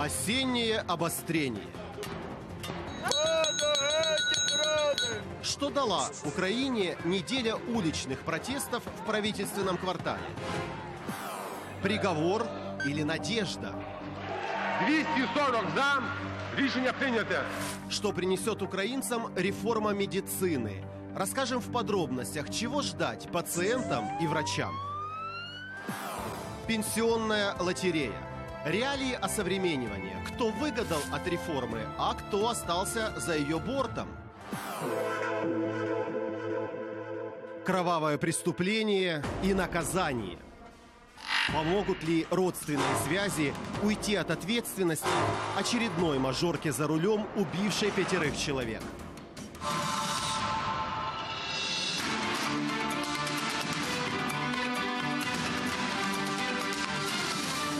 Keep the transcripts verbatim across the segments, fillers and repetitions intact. Осеннее обострение. Что дала Украине неделя уличных протестов в правительственном квартале? Приговор или надежда? двести сорок за, решение принято. Что принесет украинцам реформа медицины? Расскажем в подробностях, чего ждать пациентам и врачам. Пенсионная лотерея. Реалии осовременивания. Кто выгадал от реформы, а кто остался за ее бортом? Кровавое преступление и наказание. Помогут ли родственные связи уйти от ответственности очередной мажорке за рулем, убившей пятерых человек?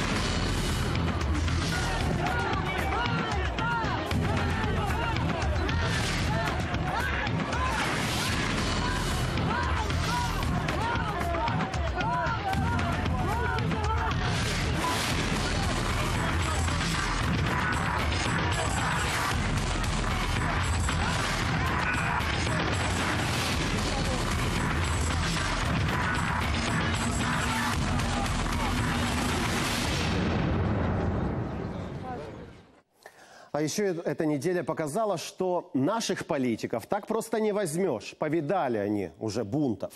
А еще эта неделя показала, что наших политиков так просто не возьмешь. Повидали они уже бунтов.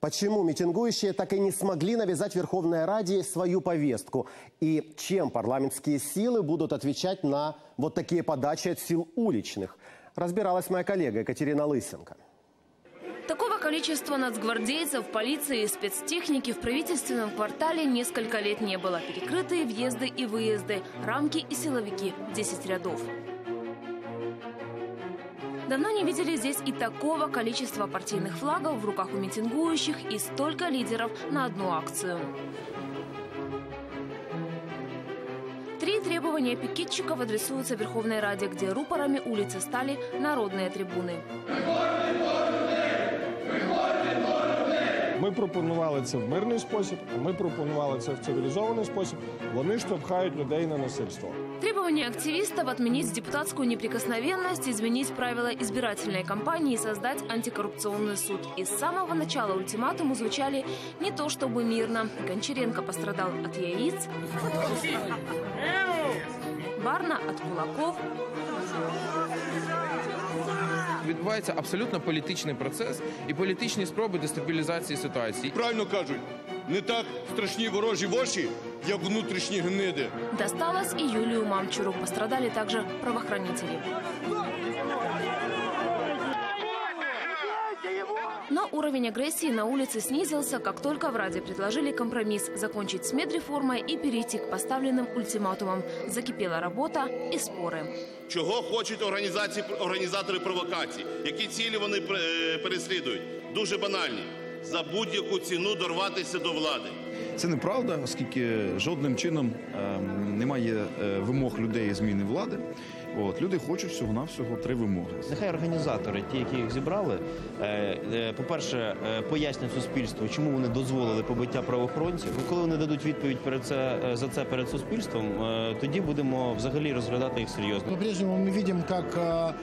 Почему митингующие так и не смогли навязать Верховной Раде свою повестку? И чем парламентские силы будут отвечать на вот такие подачи от сил уличных? Разбиралась моя коллега Екатерина Лысенко. Такого количества нацгвардейцев, полиции и спецтехники в правительственном квартале несколько лет не было. Перекрытые въезды и выезды, рамки и силовики в десять рядов. Давно не видели здесь и такого количества партийных флагов в руках у митингующих и столько лидеров на одну акцию. Три требования пикетчиков адресуются Верховной Раде, где рупорами улицы стали народные трибуны. Ми пропонували це в мирний спосіб, ми пропонували це в цивілізований спосіб. Вони штовхають людей на насильство. Требования активистов отменить депутатскую неприкосновенность, изменить правила избирательной кампании и создать антикоррупционный суд. И с самого начала ультиматумы звучали не то чтобы мирно. Гончаренко пострадал от яиц, Барна от кулаков. Відбувається абсолютно політичний процес і політичні спроби дестабілізації ситуації. Правильно кажуть, не так страшні ворожі воші, як внутрішні гниди. Досталось і Юлію Мамчуру. Пострадали також правоохранителі. Но уровень агрессии на улице снизился, как только в Раде предложили компромисс – закончить с медреформой и перейти к поставленным ультиматумам. Закипела работа и споры. Чего хотят организаторы провокаций? Какие цели они переслідують? Дуже банальні. За будь-яку ціну дорватися до влади. Це неправда, оскільки жодним чином немає вимог людей зміни влади. От, люди хочуть всього-навсього три вимоги. Нехай організатори, ті, які їх зібрали, по-перше, пояснять суспільству, чому вони дозволили побиття правоохоронців. Коли вони дадуть відповідь перед це, за це перед суспільством, тоді будемо взагалі розглядати їх серйозно. По-прежньому ми бачимо, як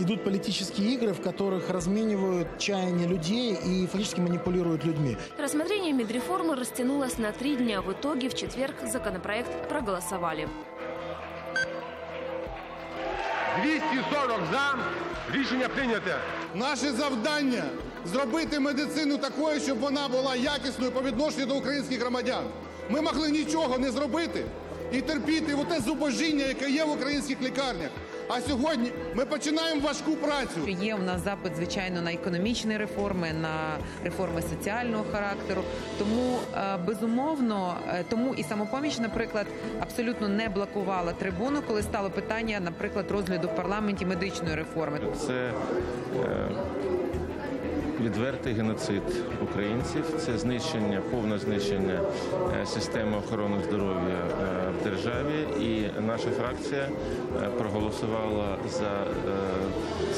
идут политические игры, в которых разменивают чаяние людей и фактически манипулируют людьми. Рассмотрение медреформы растянулось на три дня. В итоге в четверг законопроект проголосовали. двести сорок за. Решение принято. Наше завдання зробити медицину такою, щоб вона була якісною по відношенню до українських громадян. Ми могли нічого не зробити і терпіти вот те зубожіння, яке є в українських лікарнях. А сьогодні ми починаємо важку працю. Є у нас запит, звичайно, на економічні реформи, на реформи соціального характеру. Тому, безумовно, тому і "Самопоміч", наприклад, абсолютно не блокувала трибуну, коли стало питання, наприклад, розгляду в парламенті медичної реформи. Це е, відвертий геноцид українців, це знищення, повне знищення системи охорони здоров'я в державі. І наша фракція проголосувала за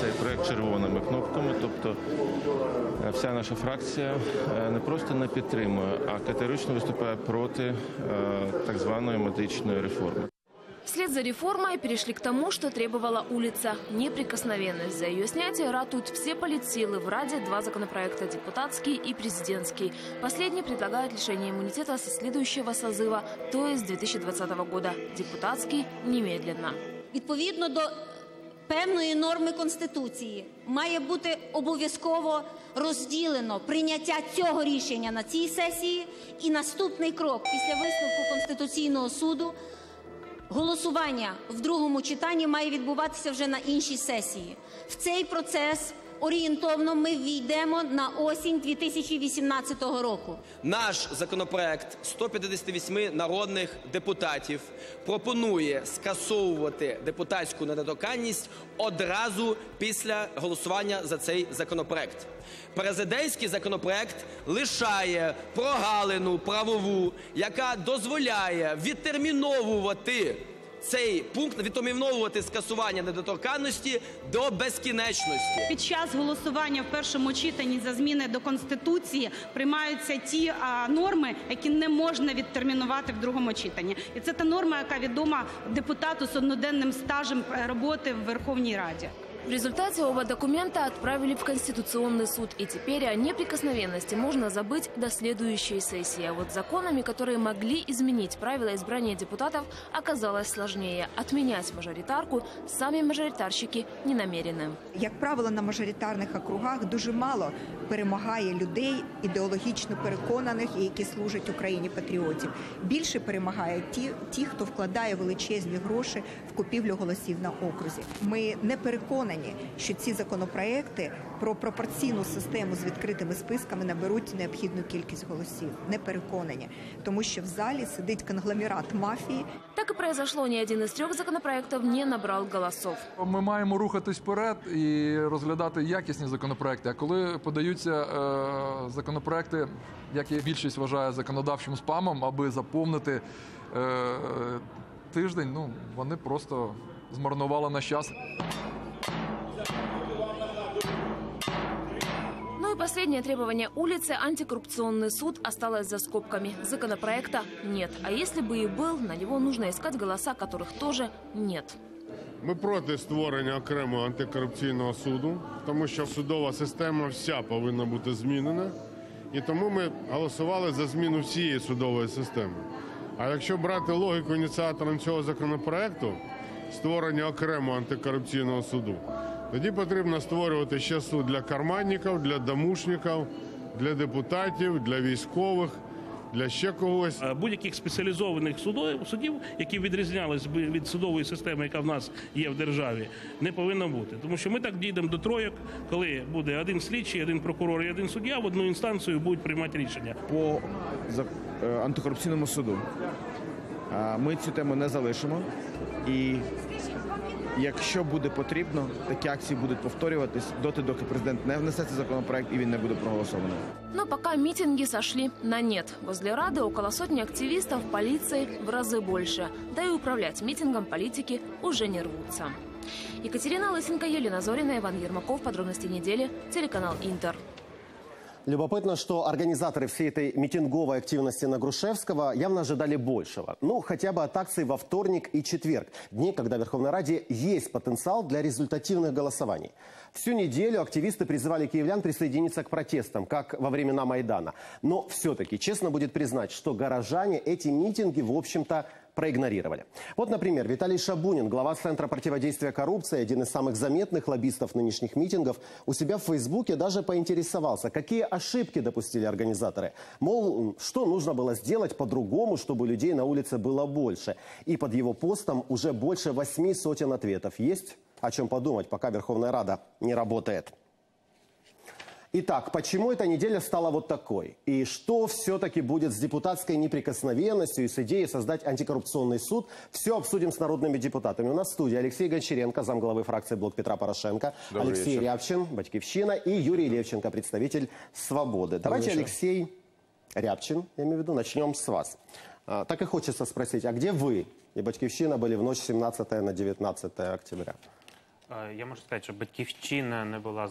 цей проект червоними кнопками, тобто вся наша фракція не просто не підтримує, а категорично виступає проти так званої медичної реформи. Вслед за реформой перешли к тому, что требовала улица – неприкосновенность. За ее снятие ратуют все политсилы. В Раде два законопроекта – депутатский и президентский. Последний предлагает лишение иммунитета со следующего созыва, то есть две тысячи двадцатого года. Депутатский – немедленно. Відповідно до певної норми Конституції має бути обов'язково розділено прийняття цього рішення на цій сесії і наступний крок після висновку Конституційного суду. Голосування в другому читанні має відбуватися вже на іншій сесії. В цей процес орієнтовно ми ввійдемо на осінь дві тисячі вісімнадцятого року. Наш законопроект сто п'ятдесят вісім народних депутатів пропонує скасовувати депутатську недоторканність одразу після голосування за цей законопроект. Президентський законопроект лишає прогалину правову, яка дозволяє відтерміновувати цей пункт, відтерміновувати скасування недоторканності до безкінечності. Під час голосування в першому читанні за зміни до Конституції приймаються ті а, норми, які не можна відтермінувати в другому читанні. І це та норма, яка відома депутату з одноденним стажем роботи в Верховній Раді. В результате оба документа отправили в Конституционный суд. И теперь о неприкосновенности можно забыть до следующей сессии. А вот законами, которые могли изменить правила избрания депутатов, оказалось сложнее. Отменять мажоритарку сами мажоритарщики не намерены. Як правило, на мажоритарних округах дуже мало перемагає людей, ідеологічно переконаних і які служать Україні патріотів. Більше перемагають ті, ті, хто вкладає величезні гроші в купівлю голосів на окрузі. Ми не переконані, що ці законопроекти про пропорційну систему з відкритими списками наберуть необхідну кількість голосів. Не переконані, тому що в залі сидить конгломерат мафії. Так і произошло, ні один із трьох законопроєктів не набрав голосів. Ми маємо рухатись вперед і розглядати якісні законопроекти. А коли подаються е, законопроекти, які більшість вважає законодавчим спамом, аби заповнити е, тиждень, ну, вони просто змарнували наш час. Ну и последнее требование улицы – антикоррупционный суд осталось за скобками. Законопроекта нет. А если бы и был, на него нужно искать голоса, которых тоже нет. Ми проти створення окремого антикорупційного суду, тому що судова система вся повинна бути змінена. І тому ми голосували за зміну всієї судової системи. А якщо брати логіку ініціатором цього законопроекту – створення окремого антикорупційного суду, тоді потрібно створювати ще суд для карманників, для домушників, для депутатів, для військових. для ще когось. Будь-яких спеціалізованих судів, які відрізнялись би від судової системи, яка в нас є в державі, не повинно бути. Тому що ми так дійдемо до тройок, коли буде один слідчий, один прокурор і один суддя, в одну інстанцію будуть приймати рішення. По антикорупційному суду ми цю тему не залишимо. І якщо буде потрібно, такі акції будуть повторюватись доти, доки президент не внесе цей законопроект і він не буде проголосований. Но пока митинги сошли на нет. Возле Рады около сотни активистов, полиции в разы больше. Да и управлять митингом политики уже не рвутся. Екатерина Лысенко, Елена Зорина, Иван Ермаков. Подробности недели. Телеканал «Интер». Любопытно, что организаторы всей этой митинговой активности на Грушевского явно ожидали большего. Ну, хотя бы от акций во вторник и четверг. Дни, когда в Верховной Раде есть потенциал для результативных голосований. Всю неделю активисты призывали киевлян присоединиться к протестам, как во времена Майдана. Но все-таки честно будет признать, что горожане эти митинги, в общем-то, проигнорировали. Вот, например, Виталий Шабунин, глава Центра противодействия коррупции, один из самых заметных лоббистов нынешних митингов, у себя в Фейсбуке даже поинтересовался, какие ошибки допустили организаторы. Мол, что нужно было сделать по-другому, чтобы людей на улице было больше. И под его постом уже больше восьми сотен ответов. Есть о чем подумать, пока Верховная Рада не работает. Итак, почему эта неделя стала вот такой? И что все-таки будет с депутатской неприкосновенностью и с идеей создать антикоррупционный суд? Все обсудим с народными депутатами. У нас в студии Алексей Гончаренко, замглавы фракции «Блок Петра Порошенко», Добрый Алексей вечер. Рябчин, «Батькивщина», и Юрий Левченко, представитель «Свободы». Давайте, Алексей Рябчин, я имею в виду, начнем с вас. А, так и хочется спросить, а где вы и «Батькивщина» были в ночь семнадцятого на дев'ятнадцяте октября? Я можу сказати, що «Батьківщина» не була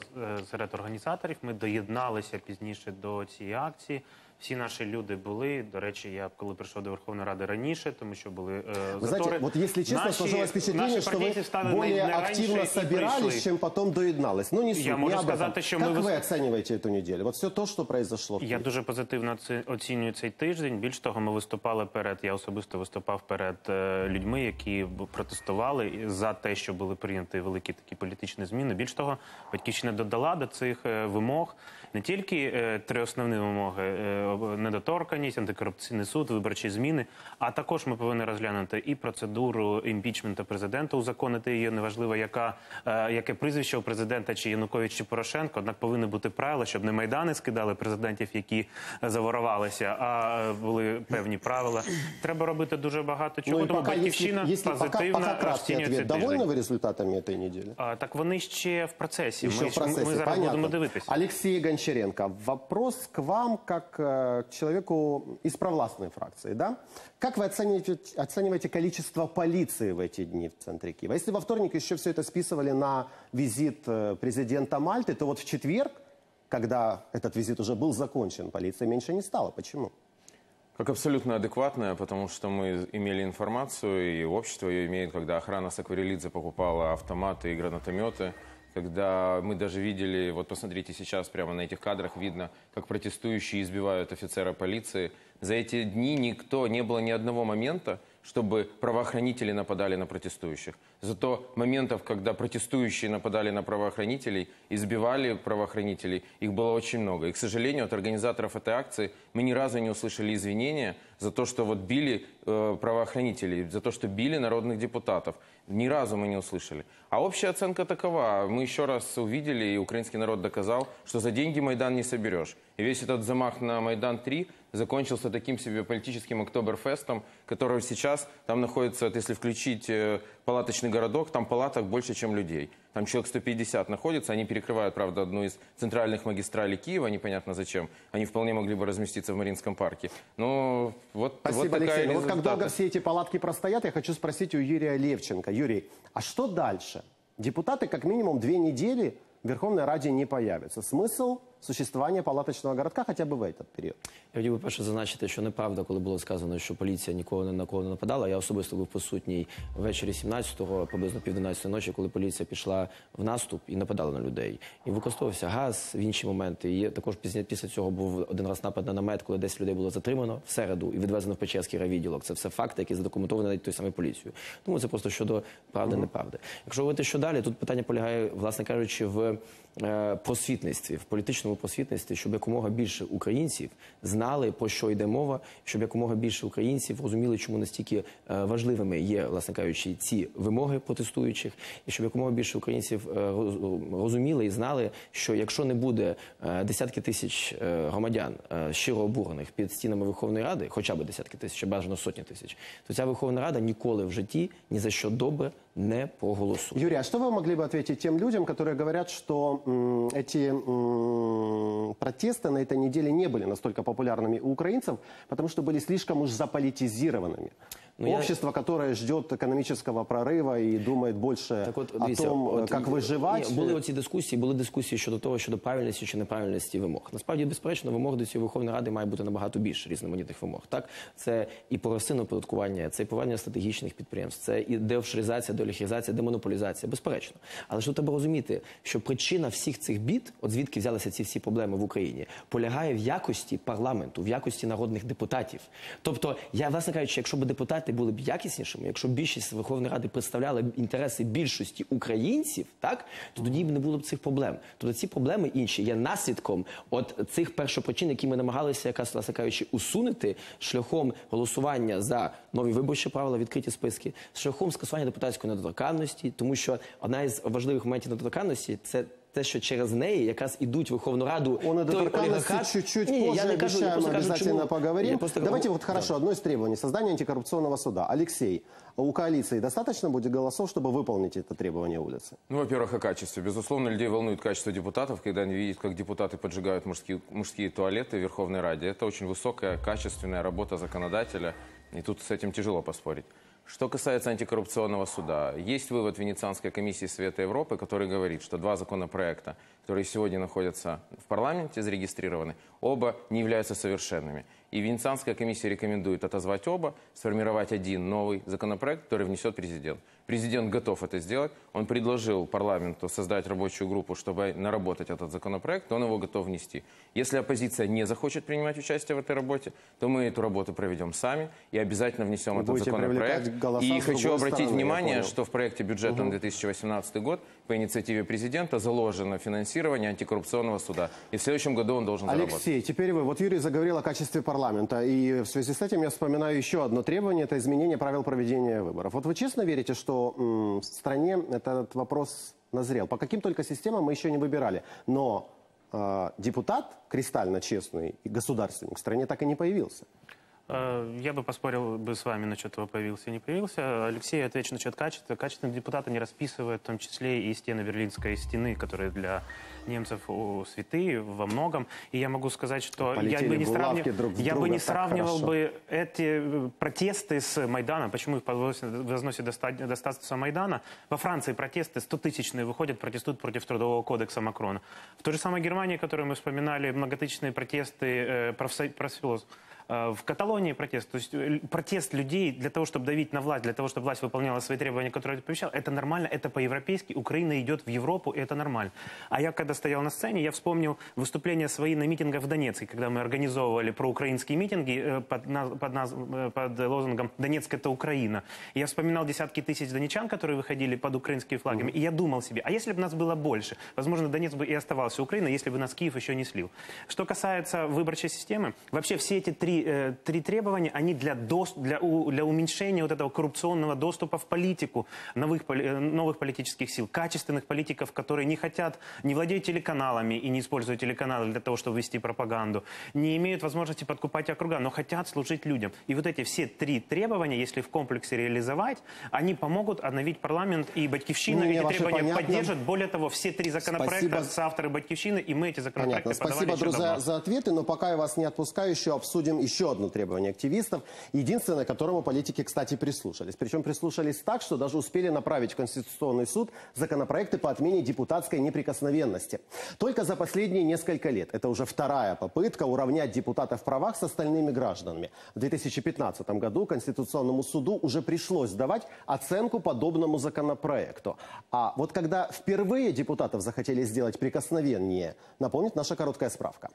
серед організаторів. Ми доєдналися пізніше до цієї акції. Всі наші люди були. До речі, я коли прийшов до Верховної Ради раніше, тому що були затори. Ви знаєте, якщо чесно, сложилось впечатлення, що ви більш активно збирались, чим потім доєдналися. Ну, не суть, не об этом. Як ви оцінюєте цю неділю? От все те, що произошло. Я дуже позитивно оцінюю цей тиждень. Більш того, ми виступали перед, я особисто виступав перед людьми, які протестували за те, що були прийняті великі такі політичні зміни. Більш того, «Батьківщина» додала до цих вимог не тільки три основні вимоги – недоторканність, антикорупційний суд, виборчі зміни, а також ми повинні розглянути і процедуру імпічменту президента, узаконити її, неважливо, яка, яке прізвище у президента, чи Янукович, чи Порошенко, однак повинні бути правила, щоб не майдани скидали президентів, які заворувалися, а були певні правила. Треба робити дуже багато чого, ну, тому пока, «Батьківщина» если, если позитивно розцінює цей тиждень. Довольно ви результатами цієї неділі? А, так вони ще в процесі, ще ми, в процесі. ми зараз Понятно. будемо дивитися. Олексій Гончаренко, вопрос к вам, як к человеку из провластной фракции, да? Как вы оцениваете, оцениваете количество полиции в эти дни в центре Киева? Если во вторник еще все это списывали на визит президента Мальты, то вот в четверг, когда этот визит уже был закончен, полиции меньше не стало. Почему? Как абсолютно адекватная, потому что мы имели информацию, и общество ее имеет, когда охрана Саакварелидзе покупала автоматы и гранатометы, когда мы даже видели, вот посмотрите сейчас, прямо на этих кадрах видно, как протестующие избивают офицера полиции. За эти дни никто, не было ни одного момента, чтобы правоохранители нападали на протестующих. Зато моментов, когда протестующие нападали на правоохранителей, избивали правоохранителей, их было очень много. И, к сожалению, от организаторов этой акции мы ни разу не услышали извинения за то, что вот били э, правоохранителей, за то, что били народных депутатов. Ни разу мы не услышали. А общая оценка такова. Мы еще раз увидели, и украинский народ доказал, что за деньги Майдан не соберешь. И весь этот замах на Майдан три закончился таким себе политическим октоберфестом, который сейчас там находится, вот если включить э, палаточный городок, там палаток больше, чем людей. Там человек сто пятьдесят находится, они перекрывают, правда, одну из центральных магистралей Киева, непонятно зачем. Они вполне могли бы разместиться в Мариинском парке. Но вот, Спасибо, вот такая Алексей. Вот как долго все эти палатки простоят, я хочу спросить у Юрия Левченко. Юрий, а что дальше? Депутаты как минимум две недели в Верховной Раде не появятся. Смысл существования палаточного городка хотя бы в этот период? Я хотів би перше зазначити, що неправда, коли було сказано, що поліція нікого на кого не нападала. Я особисто був присутній ввечері сімнадцятого, приблизно пів дванадцятої ночі, коли поліція пішла в наступ і нападала на людей. І використовувався газ в інші моменти. І також після цього був один раз напад на намет, коли десять людей було затримано в середу і відвезено в Печерський райвідділок. Це все факти, які задокументовані навіть той самий поліцією. Тому це просто щодо правди-неправди. Якщо говорити, що далі, тут питання полягає, власне кажучи, в просвітництві, в політичному просвітництві, щоб якомога більше українців знали, про що йде мова, щоб якомога більше українців розуміли, чому настільки важливими є, власне кажучи, ці вимоги протестуючих, і щоб якомога більше українців розуміли і знали, що якщо не буде десятки тисяч громадян щиро обурених під стінами Верховної Ради, хоча б десятки тисяч, бажано сотні тисяч, то ця Верховна Рада ніколи в житті ні за що добре не проголосує. Юрій, а що ви могли б відповісти тим людям, які говорять, що эти м, протесты на этой неделе не были настолько популярными у украинцев, потому что были слишком уж заполитизированными. Но Общество, я... которое ждет экономического прорыва и думает больше вот, о видите, том, вот, как выживать. Були оці дискусії, були дискусії щодо того, щодо правильності чи неправильності вимог. Насправді, безперечно, вимог до цієї Верховної Ради має бути набагато більше різноманітних вимог. Так, це і поросинне оподаткування, це і повернення стратегічних підприємств, це і деофшоризація, деолігархізація, демонополізація. Безперечно. Але ж треба розуміти, що причина всіх цих бід, от звідки взялися ці всі проблеми в Україні, полягає в якості парламенту, в якості народних депутатів. Тобто, я, власне кажучи, якщо б депутат були б якіснішими, якщо більшість Верховної Ради представляла інтереси більшості українців, так, то тоді б не було б цих проблем. Тобто ці проблеми інші є наслідком от цих першопричин, які ми намагалися, якраз, власне кажучи, усунути шляхом голосування за нові виборчі правила, відкриті списки, шляхом скасування депутатської недоторканності, тому що одна із важливих моментів недоторканності – це те, що через неї якраз ідуть в Верховну Раду. О недоторканности чуть-чуть позже, я кажу, обещаю, мы обязательно чему... поговорим. Просто... Давайте вот хорошо, да. Одно из требований. Создание антикоррупционного суда. Алексей, у коалиции достаточно будет голосов, чтобы выполнить это требование улицы? Ну, во-первых, о качестве. Безусловно, людей волнует качество депутатов, когда они видят, как депутаты поджигают мужские, мужские туалеты в Верховной Раде. Это очень высокая, качественная работа законодателя, и тут с этим тяжело поспорить. Что касается антикоррупционного суда, есть вывод Венецианской комиссии Совета Европы, который говорит, что два законопроекта, которые сегодня находятся в парламенте, зарегистрированы, оба не являются совершенными. И Венецианская комиссия рекомендует отозвать оба, сформировать один новый законопроект, который внесет президент. Президент готов это сделать. Он предложил парламенту создать рабочую группу, чтобы наработать этот законопроект, он его готов внести. Если оппозиция не захочет принимать участие в этой работе, то мы эту работу проведем сами и обязательно внесем этот законопроект. И хочу обратить внимание, что в проекте бюджета на две тысячи восемнадцатый год по инициативе президента заложено финансирование антикоррупционного суда. И в следующем году он должен заработать. Алексей, теперь вы. Вот Юрий заговорил о качестве парламента. И в связи с этим я вспоминаю еще одно требование. Это изменение правил проведения выборов. Вот вы честно верите, что м, в стране этот вопрос назрел? По каким только системам мы еще не выбирали. Но э, депутат, кристально честный и государственник, в стране так и не появился. Я бы поспорил бы с вами насчет того, появился, не появился. Алексей, отвечу насчет качества. Качественные депутаты не расписывают, в том числе и стены Берлинской стены, которые для немцев святые во многом. И я могу сказать, что я бы не, сравнив... друг я бы не сравнивал бы эти протесты с Майданом. Почему их возносят до статуса Майдана? Во Франции протесты стотысячные выходят, протестуют против трудового кодекса Макрона. В той же самой Германии, которую мы вспоминали, многотысячные протесты профсоюзов. В Каталонии протест, то есть протест людей для того, чтобы давить на власть, для того, чтобы власть выполняла свои требования, которые я пообещал, это нормально, это по-европейски, Украина идет в Европу, и это нормально. А я, когда стоял на сцене, я вспомнил выступления свои на митингах в Донецке, когда мы организовывали проукраинские митинги под, под, под лозунгом «Донецк – это Украина». Я вспоминал десятки тысяч донечан, которые выходили под украинскими флагами, и я думал себе, а если бы нас было больше, возможно, Донецк бы и оставался Украиной, если бы нас Киев еще не слил. Что касается выборчей системы, вообще все эти три Три требования, они для, до, для, у, для уменьшения вот этого коррупционного доступа в политику, новых, новых политических сил, качественных политиков, которые не хотят, не владеют телеканалами и не используют телеканалы для того, чтобы вести пропаганду, не имеют возможности подкупать округа, но хотят служить людям. И вот эти все три требования, если в комплексе реализовать, они помогут обновить парламент, и Батьковщина ну, эти требования понятно. поддержит. Более того, все три законопроекта с авторы Батьковщины, и мы эти законопроекты понятно. подавали Спасибо, друзья, за ответы, но пока я вас не отпускаю, еще обсудим еще одно требование активистов, единственное, к которому политики, кстати, прислушались. Причем прислушались так, что даже успели направить в Конституционный суд законопроекты по отмене депутатской неприкосновенности. Только за последние несколько лет. Это уже вторая попытка уравнять депутатов в правах с остальными гражданами. В две тысячи пятнадцатом году Конституционному суду уже пришлось давать оценку подобному законопроекту. А вот когда впервые депутатов захотели сделать прикосновеннее, напомнит наша короткая справка.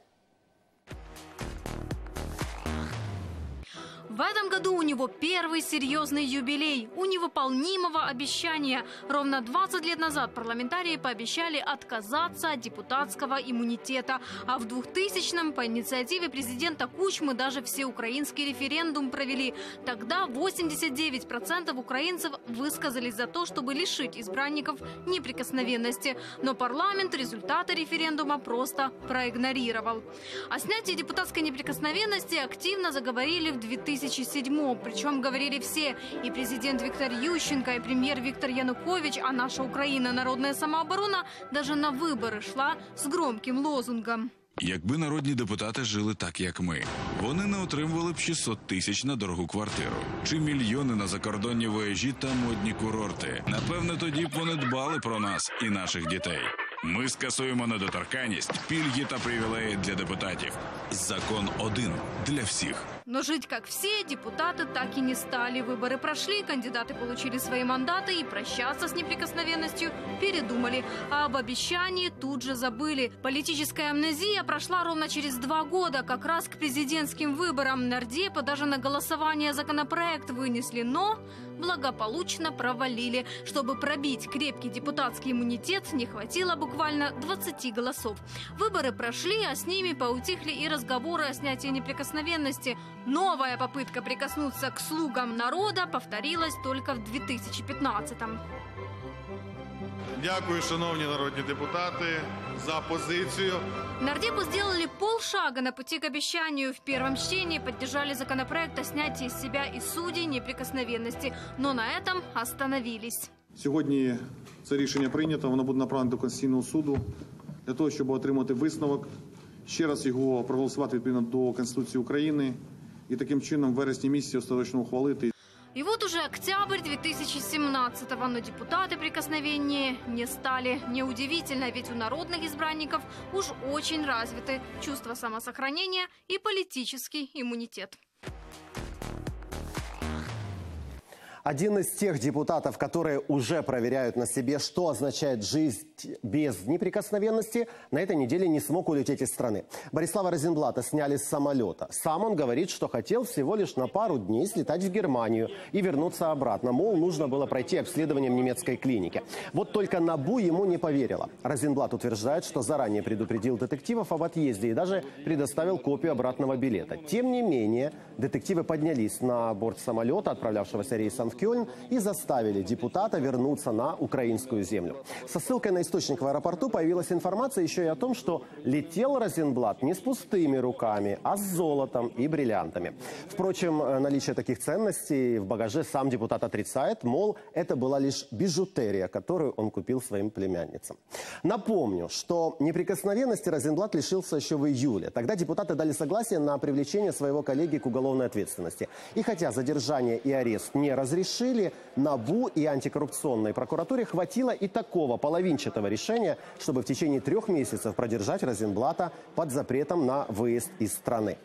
В этом году у него первый серьезный юбилей у невыполнимого обещания. Ровно двадцать лет назад парламентарии пообещали отказаться от депутатского иммунитета. А в двухтысячном по инициативе президента Кучмы даже всеукраинский референдум провели. Тогда восемьдесят девять процентов украинцев высказались за то, чтобы лишить избранников неприкосновенности. Но парламент результаты референдума просто проигнорировал. О снятии депутатской неприкосновенности активно заговорили в две тысячи седьмом. Причем говорили все. И президент Виктор Ющенко, и премьер Виктор Янукович, а наша Украина народная самооборона даже на выборы шла с громким лозунгом. Якби народні депутати жили так, як ми, вони не отримували б шістсот тисяч на дорогу квартиру, чи мільйони на закордонні вояжі та модні курорти. Напевне, тоді б вони дбали про нас і наших дітей. Ми скасуємо недоторканність, пільги та привілеї для депутатів. Закон один для всіх. Но жить как все депутаты так и не стали. Выборы прошли, кандидаты получили свои мандаты и прощаться с неприкосновенностью передумали. А об обещании тут же забыли. Политическая амнезия прошла ровно через два года, как раз к президентским выборам. Нардепы даже на голосование законопроект вынесли, но благополучно провалили. Чтобы пробить крепкий депутатский иммунитет, не хватило буквально двадцати голосов. Выборы прошли, а с ними поутихли и разговоры о снятии неприкосновенности. Новая попытка прикоснуться к слугам народа повторилась только в дві тисячі п'ятнадцятому. Дякую, шановні народні депутати, за позицию. Нардепы сделали полшага на пути к обещанию. В первом чтении поддержали законопроект о снятии с себя и судей неприкосновенности. Но на этом остановились. Сегодня это решение принято, оно будет направлено до Конституционного суду для того, чтобы отримать висновок, ще раз його проголосувати відповідно до Конституції України і таким чином в вересні місяці остаточно ухвалити. И вот уже октябрь две тысячи семнадцатого, но депутаты прикосновеннее не стали. Неудивительно, ведь у народных избранников уж очень развиты чувство самосохранения и политический иммунитет. Один из тех депутатов, которые уже проверяют на себе, что означает жизнь без неприкосновенности, на этой неделе не смог улететь из страны. Борислава Розенблата сняли с самолета. Сам он говорит, что хотел всего лишь на пару дней слетать в Германию и вернуться обратно. Мол, нужно было пройти обследование в немецкой клинике. Вот только НАБУ ему не поверило. Розенблат утверждает, что заранее предупредил детективов об отъезде и даже предоставил копию обратного билета. Тем не менее, детективы поднялись на борт самолета, отправлявшегося рейсом Кёльн, и заставили депутата вернуться на украинскую землю. Со ссылкой на источник в аэропорту появилась информация еще и о том, что летел Розенблат не с пустыми руками, а с золотом и бриллиантами. Впрочем, наличие таких ценностей в багаже сам депутат отрицает, мол, это была лишь бижутерия, которую он купил своим племянницам. Напомню, что неприкосновенности Розенблат лишился еще в июле. Тогда депутаты дали согласие на привлечение своего коллеги к уголовной ответственности. И хотя задержание и арест не разрешили, решили, НАБУ и антикоррупционной прокуратуре хватило и такого половинчатого решения, чтобы в течение трех месяцев продержать Розенблата под запретом на выезд из страны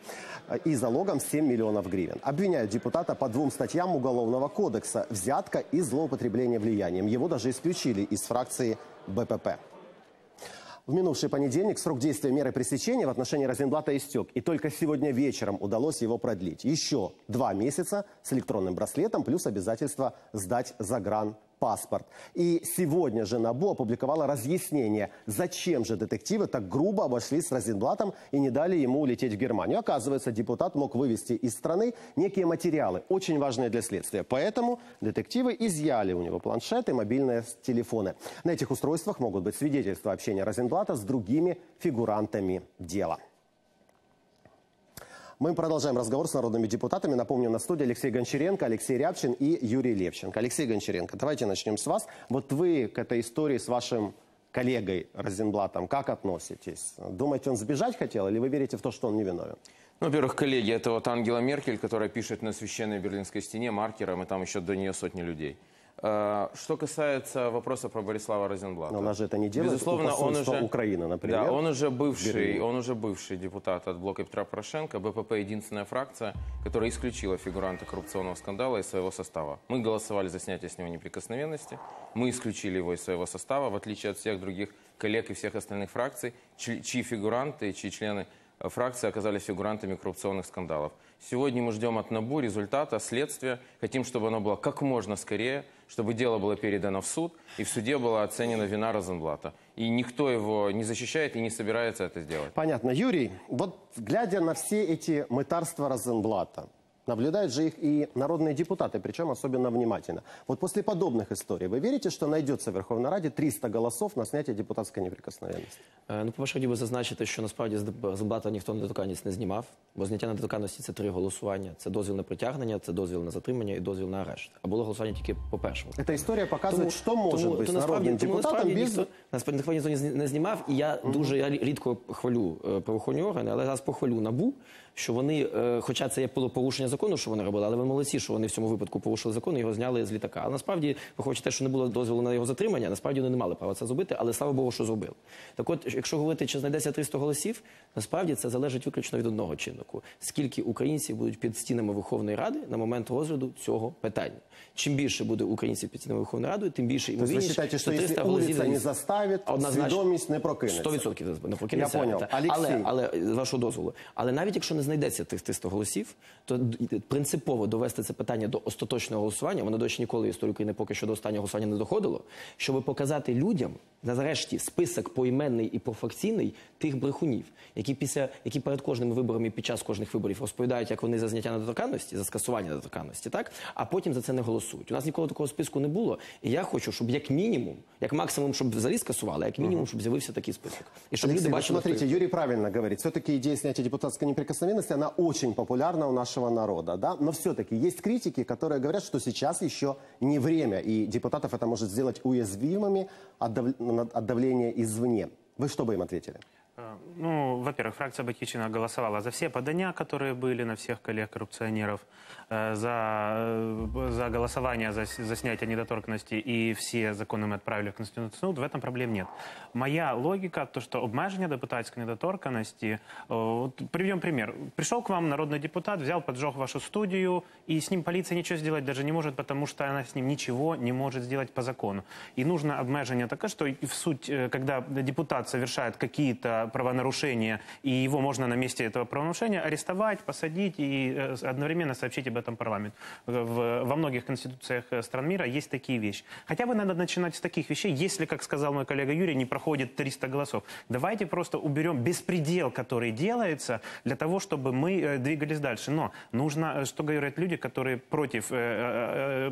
и залогом семь миллионов гривен. Обвиняют депутата по двум статьям Уголовного кодекса – взятка и злоупотребление влиянием. Его даже исключили из фракции БПП. В минувший понедельник срок действия меры пресечения в отношении Розенблата истек. И только сегодня вечером удалось его продлить. Еще два месяца с электронным браслетом, плюс обязательство сдать загранпаспорт. И сегодня же НАБУ опубликовала разъяснение, зачем же детективы так грубо обошлись с Розенблатом и не дали ему улететь в Германию. Оказывается, депутат мог вывести из страны некие материалы, очень важные для следствия. Поэтому детективы изъяли у него планшеты, мобильные телефоны. На этих устройствах могут быть свидетельства общения Розенблата с другими фигурантами дела. Мы продолжаем разговор с народными депутатами. Напомню, на студии Алексей Гончаренко, Алексей Рябчин и Юрий Левченко. Алексей Гончаренко, давайте начнем с вас. Вот вы к этой истории с вашим коллегой Розенблатом как относитесь? Думаете, он сбежать хотел или вы верите в то, что он невиновен? Ну, во-первых, коллеги, это вот Ангела Меркель, которая пишет на священной Берлинской стене маркером, и там еще до нее сотни людей. Что касается вопроса про Борислава Розенблата. Но она же это не делает. Безусловно, он уже, Украины, например, да, он, уже бывший, он уже бывший депутат от блока Петра Порошенко. БПП – единственная фракция, которая исключила фигуранта коррупционного скандала из своего состава. Мы голосовали за снятие с него неприкосновенности. Мы исключили его из своего состава, в отличие от всех других коллег и всех остальных фракций, чьи фигуранты, чьи члены фракции оказались фигурантами коррупционных скандалов. Сегодня мы ждем от НАБУ результата, следствия. Хотим, чтобы оно было как можно скорее, чтобы дело было передано в суд, и в суде была оценена вина Розенблата. И никто его не защищает и не собирается это сделать. Понятно. Юрий, вот глядя на все эти мытарства Розенблата, наблюдают же их и народные депутаты, причем особенно внимательно. Вот после подобных историй вы верите, что найдется в Верховной Раде триста голосов на снятие депутатской неприкосновенности? Е, ну, по-перше, хотів би зазначити, що насправді з Розенблата ніхто недоторканність не знімав, бо зняття недоторканності – це три голосування. Це дозвіл на притягнення, це дозвіл на затримання і дозвіл на арешт. А було голосування тільки по першому. Ця історія показує, що може бути народним депутатом без... Насправді, ніхто не знімав, і я дуже рідко хвалю правоохоронні органи, але зараз похвалю НАБУ, що вони, хоча це є порушення закону, закону, що вони робили, але вони молодці, що вони в цьому випадку порушили закон і його зняли з літака. А насправді, виходячи те, що не було дозволу на його затримання, насправді вони не мали права це зробити, але слава Богу, що зробили. Так от, якщо говорити, чи знайдеться триста голосів, насправді це залежить виключно від одного чиннику. Скільки українців будуть під стінами Верховної Ради на момент розгляду цього питання. Чим більше буде українців під стінами Верховної Ради, тим більше ймовірність, що триста голосів... Тобто, ви вважаєте, що якщо вулиця не заставить, свідомість не прокинеться. сто відсотків не прокинеться. Я понял. Олексій. Але, з вашого дозволу. Але навіть якщо не знайдеться триста голосів, то принципово довести це питання до остаточного голосування, воно досі ніколи в історії України поки що до останнього голосування не доходило, щоб показати людям, нарешті, список поіменний і профакційний тих брехунів, які, після, які перед кожними виборами під час кожних виборів розповідають, як вони за зняття недоторканності, за скасування недоторканності, так? А потім за це не голосують. У нас ніколи такого списку не було, і я хочу, щоб як мінімум, як максимум, щоб взагалі скасували, а як мінімум, щоб з'явився такий список. І щоб Алексей, люди бачили... Смотрите, Юрий правильно говорит, все-таки идея снятия депутатской неприкосновенности, она очень популярна у нашего народа, да? Но все-таки есть критики, которые говорят, что сейчас еще не время, и депутатов это может сделать уязвимыми от, дав... от давления извне. Вы что бы им ответили? Ну, во-первых, фракция «Батькивщина» голосовала за все подания, которые были на всех коллег-коррупционеров, за, за голосование, за, за снятие недоторканности, и все законы мы отправили в Конституционный суд, в этом проблем нет. Моя логика, то, что обмеження депутатской недоторканности... Вот, приведем пример. Пришел к вам народный депутат, взял, поджег вашу студию, и с ним полиция ничего сделать даже не может, потому что она с ним ничего не может сделать по закону. И нужно обмеження такое, что в суть, когда депутат совершает какие-то правонарушение, и его можно на месте этого правонарушения арестовать, посадить и одновременно сообщить об этом парламент. Во многих конституциях стран мира есть такие вещи. Хотя бы надо начинать с таких вещей, если, как сказал мой коллега Юрий, не проходит триста голосов. Давайте просто уберем беспредел, который делается, для того, чтобы мы двигались дальше. Но нужно, что говорят люди, которые против,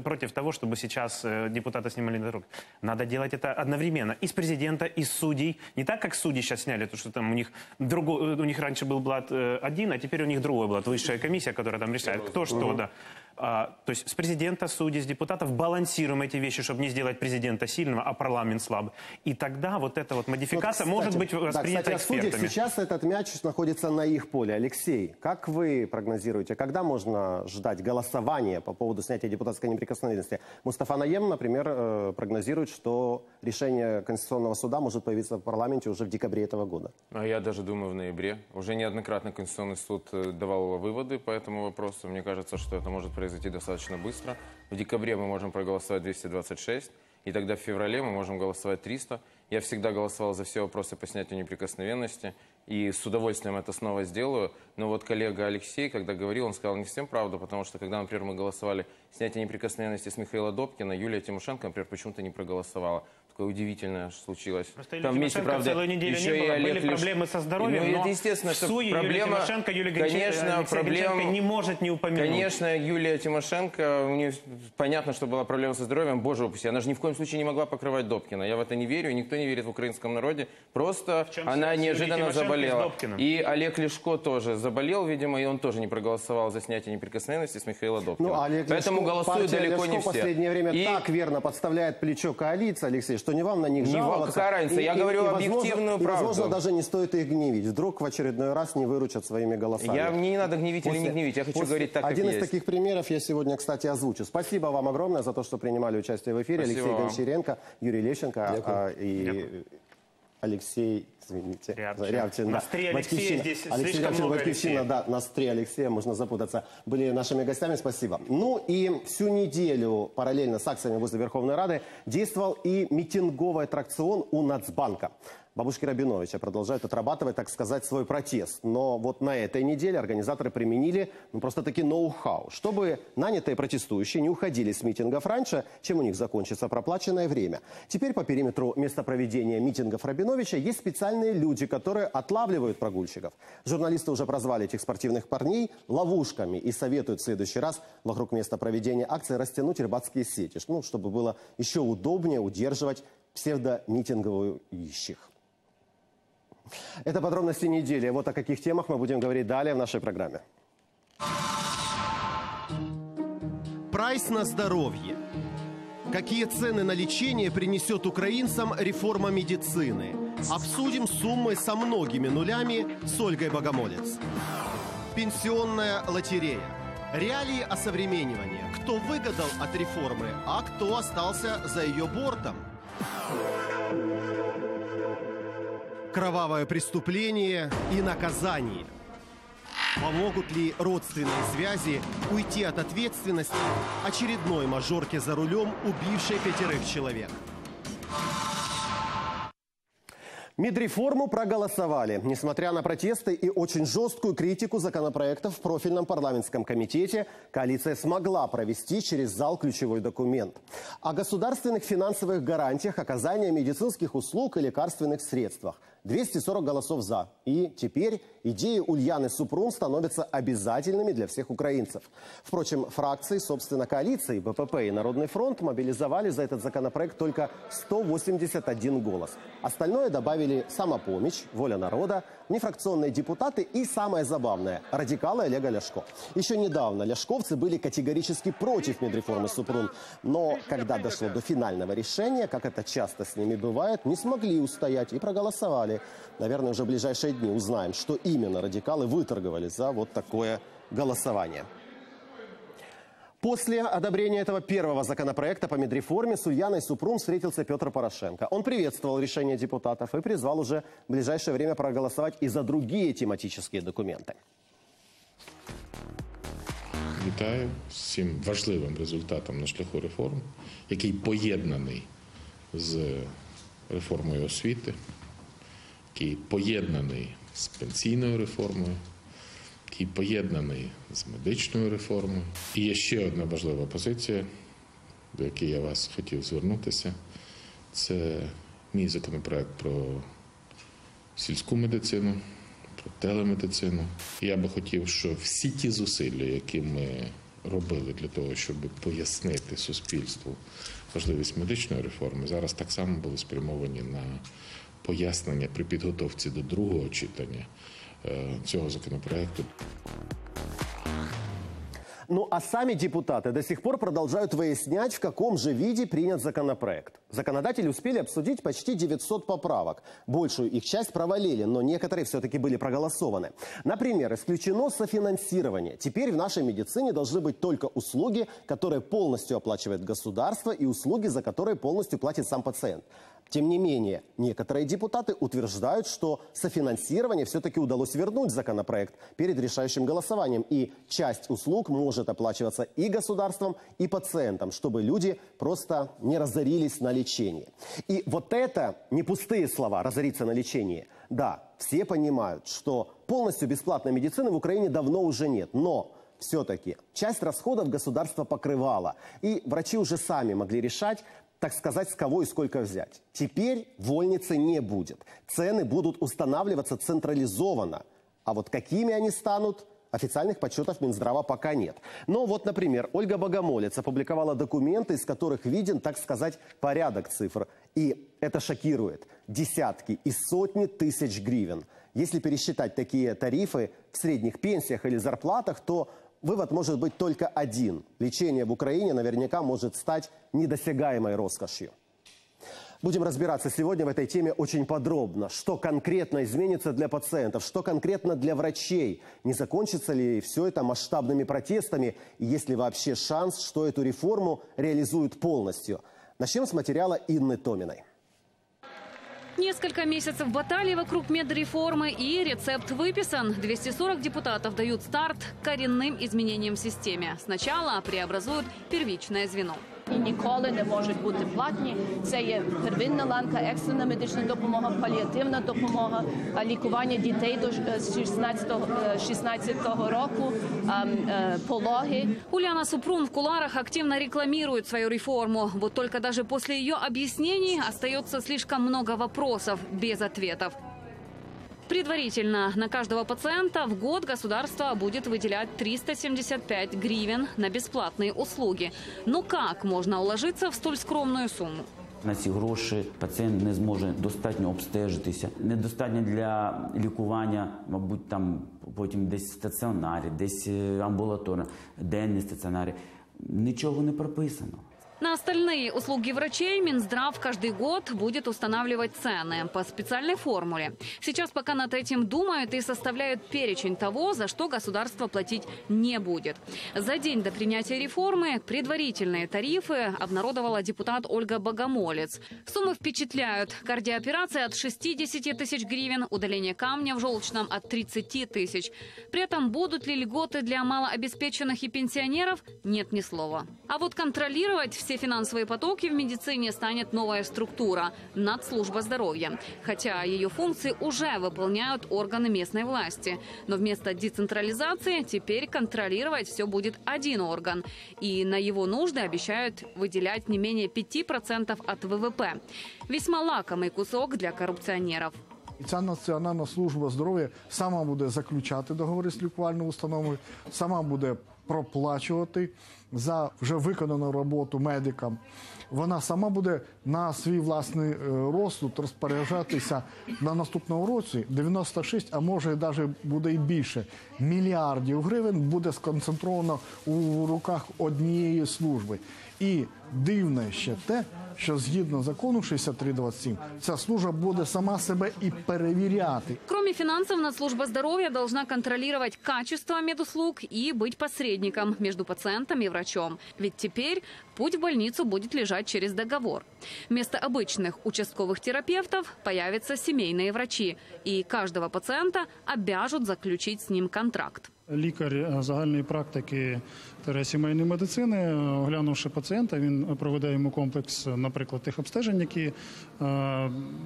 против того, чтобы сейчас депутаты снимали на руки. Надо делать это одновременно. И с президента, и с судей. Не так, как судьи сейчас сняли, то, что там у них, другой, у них раньше был блат один, а теперь у них другой блат, высшая комиссия, которая там решает, кто что, да. А, то есть с президента, судей, с депутатов балансируем эти вещи, чтобы не сделать президента сильного, а парламент слабый. И тогда вот эта вот модификация вот, кстати, может быть воспринята да, кстати, экспертами. Судей, сейчас этот мяч находится на их поле. Алексей, как вы прогнозируете, когда можно ждать голосования по поводу снятия депутатской неприкосновенности? Мустафа Наем, например, прогнозирует, что решение Конституционного суда может появиться в парламенте уже в декабре этого года. А я даже думаю, в ноябре. Уже неоднократно Конституционный суд давал выводы по этому вопросу. Мне кажется, что это может произойти. произойти достаточно быстро. В декабре мы можем проголосовать двести двадцать шесть, и тогда в феврале мы можем голосовать триста. Я всегда голосовал за все вопросы по снятию неприкосновенности, и с удовольствием это снова сделаю. Но вот коллега Алексей, когда говорил, он сказал не всем правду, потому что, когда, например, мы голосовали снятие неприкосновенности с Михаила Добкина, Юлия Тимошенко, например, почему-то не проголосовала. Такое удивительное случилось. Просто там вместе, правда, целую неделю еще не было. И Олег были Ляшко. Проблемы со здоровьем, ну, но это, естественно, в СУЕ проблема, Юлия Тимошенко, Юлия конечно, проблема, не может не упомянуть. Конечно, Юлия Тимошенко, у нее понятно, что была проблема со здоровьем. Боже упаси, она же ни в коем случае не могла покрывать Добкина. Я в это не верю, никто не верит в украинском народе. Просто она неожиданно заболела. И Олег Ляшко тоже заболел, видимо, и он тоже не проголосовал за снятие неприкосновенности с Михаила Добкина. Ну, Олег Поэтому Ляшко, голосуют далеко Ляшко не все. В последнее время и... так верно подставляет плечо коалиции, Алексей, что не вам на них жаловаться. Какая разница, я и, говорю и, объективную и, правду. И, возможно, даже не стоит их гневить. Вдруг в очередной раз не выручат своими голосами. Я, мне не надо гневить после, или не гневить, я хочу после, говорить так, как Один из есть. Таких примеров я сегодня, кстати, озвучу. Спасибо вам огромное за то, что принимали участие в эфире. Спасибо Алексей вам. Гончаренко, Юрий Левченко а, и Дякую. Алексей... Извините, Рябчин. Рябчин, да. Алексей здесь Алексей Рябчин, Батькивщина, да, нас три Алексея, можно запутаться, были нашими гостями, спасибо. Ну и всю неделю параллельно с акциями возле Верховной Рады действовал и митинговый аттракцион у Нацбанка. бабушки Рабиновича продолжают отрабатывать, так сказать, свой протест. Но вот на этой неделе организаторы применили ну, просто-таки ноу-хау, чтобы нанятые протестующие не уходили с митингов раньше, чем у них закончится проплаченное время. Теперь по периметру места проведения митингов Рабиновича есть специальные люди, которые отлавливают прогульщиков. Журналисты уже прозвали этих спортивных парней ловушками и советуют в следующий раз вокруг места проведения акции растянуть рыбацкие сети, ну, чтобы было еще удобнее удерживать псевдомитинговых ищих. Это подробности недели. Вот о каких темах мы будем говорить далее в нашей программе. Прайс на здоровье. Какие цены на лечение принесет украинцам реформа медицины? Обсудим суммы со многими нулями с Ольгой Богомолец. Пенсионная лотерея. Реалии осовременивания. Кто выгадал от реформы, а кто остался за ее бортом? Кровавое преступление и наказание. Помогут ли родственные связи уйти от ответственности очередной мажорке за рулем, убившей пятерых человек? Медреформу проголосовали, несмотря на протесты и очень жесткую критику законопроектов в профильном парламентском комитете, коалиция смогла провести через зал ключевой документ. О государственных финансовых гарантиях оказания медицинских услуг и лекарственных средствах. двести сорок голосов за. И теперь идеи Ульяны Супрун становятся обязательными для всех украинцев. Впрочем, фракции, собственно, коалиции, БПП и Народный фронт мобилизовали за этот законопроект только сто восемьдесят один голос. Остальное добавили «Самопомощь», «Воля народа», нефракционные депутаты и, самое забавное, радикалы Олега Ляшко. Еще недавно ляшковцы были категорически против медреформы Супрун. Но когда дошло до финального решения, как это часто с ними бывает, не смогли устоять и проголосовали. Наверное, уже в ближайшие дни узнаем, что именно радикалы выторговали за вот такое голосование. После одобрения этого первого законопроекта по медреформе с Ульяной Супрун встретился Петр Порошенко. Он приветствовал решение депутатов и призвал уже в ближайшее время проголосовать и за другие тематические документы. Вітаю з цим важливим результатом на шляху реформ, який поєднаний з реформою освіти, який поєднаний з пенсійною реформою, який поєднаний з медичною реформою. І є ще одна важлива позиція, до якої я вас хотів звернутися. Це мій законопроект про сільську медицину, про телемедицину. Я би хотів, що всі ті зусилля, які ми робили для того, щоб пояснити суспільству важливість медичної реформи, зараз так само були спрямовані на пояснення при підготовці до другого читання цього законопроекту. Ну а сами депутаты до сих пор продолжают выяснять, в каком же виде принят законопроект. Законодатели успели обсудить почти девятьсот поправок. Большую их часть провалили, но некоторые все-таки были проголосованы. Например, исключено софинансирование. Теперь в нашей медицине должны быть только услуги, которые полностью оплачивает государство, и услуги, за которые полностью платит сам пациент. Тем не менее, некоторые депутаты утверждают, что софинансирование все-таки удалось вернуть в законопроект перед решающим голосованием. И часть услуг может оплачиваться и государством, и пациентом, чтобы люди просто не разорились на лечении. И вот это не пустые слова «разориться на лечении». Да, все понимают, что полностью бесплатной медицины в Украине давно уже нет, но все-таки часть расходов государство покрывало. И врачи уже сами могли решать, так сказать, с кого и сколько взять. Теперь вольницы не будет. Цены будут устанавливаться централизованно. А вот какими они станут, официальных подсчетов Минздрава пока нет. Но вот, например, Ольга Богомолец опубликовала документы, из которых виден, так сказать, порядок цифр. И это шокирует. Десятки и сотни тысяч гривен. Если пересчитать такие тарифы в средних пенсиях или зарплатах, то вывод может быть только один. Лечение в Украине наверняка может стать недосягаемой роскошью. Будем разбираться сегодня в этой теме очень подробно. Что конкретно изменится для пациентов, что конкретно для врачей. Не закончится ли все это масштабными протестами? И есть ли вообще шанс, что эту реформу реализуют полностью? Начнем с материала Инны Томиной. Несколько месяцев баталий вокруг медреформы, и рецепт выписан. двести сорок депутатов дают старт коренным изменениям в системе. Сначала преобразуют первичное звено. І ніколи не можуть бути платні. Це є первинна ланка, екстрена медична допомога, паліативна допомога, лікування дітей до шестнадцатого року, пологи. Ульяна Супрун в кулуарах активно рекламирует свою реформу. Вот только даже после ее объяснений остается слишком много вопросов без ответов. Предварительно на каждого пациента в год государство будет выделять триста семьдесят пять гривен на бесплатные услуги. Но как можно уложиться в столь скромную сумму? На ці гроші пацієнт не зможе достатньо обстежитися, недостатньо для лікування, мабуть, там потім десь в стаціонарі, десь амбулаторно, денні стаціонарі. Нічого не прописано. На остальные услуги врачей Минздрав каждый год будет устанавливать цены по специальной формуле. Сейчас пока над этим думают и составляют перечень того, за что государство платить не будет. За день до принятия реформы предварительные тарифы обнародовала депутат Ольга Богомолец. Суммы впечатляют. Кардиооперация от шестидесяти тысяч гривен, удаление камня в желчном от тридцати тысяч. При этом будут ли льготы для малообеспеченных и пенсионеров, нет ни слова. А вот контролировать все Все финансовые потоки в медицине станет новая структура – надслужба здоровья. Хотя ее функции уже выполняют органы местной власти. Но вместо децентрализации теперь контролировать все будет один орган. И на его нужды обещают выделять не менее пяти процентов от вэ вэ пэ. Весьма лакомый кусок для коррупционеров. Ця національна служба здоров'я сама буде заключати договори з лікувальною установою, сама буде проплачувати за вже виконану роботу медикам. Вона сама буде на свій власний розсуд розпоряджатися на наступному році. дев'яносто шість, а може навіть буде і більше, мільярдів гривень буде сконцентровано у руках однієї служби. І дивне ще те, що згідно закону шестьдесят три двадцать семь, ця служба буде сама себе і перевіряти. Кроме финансов, надслужба здоровья должна контролировать качество медуслуг и быть посредником между пациентом и врачом. Ведь теперь путь в больницу будет лежать через договор. Вместо обычных участковых терапевтов появятся семейные врачи. И каждого пациента обяжут заключить с ним контракт. Лікар загальної практики та сімейної медицини, оглянувши пацієнта, він проведе йому комплекс, наприклад, тих обстежень, які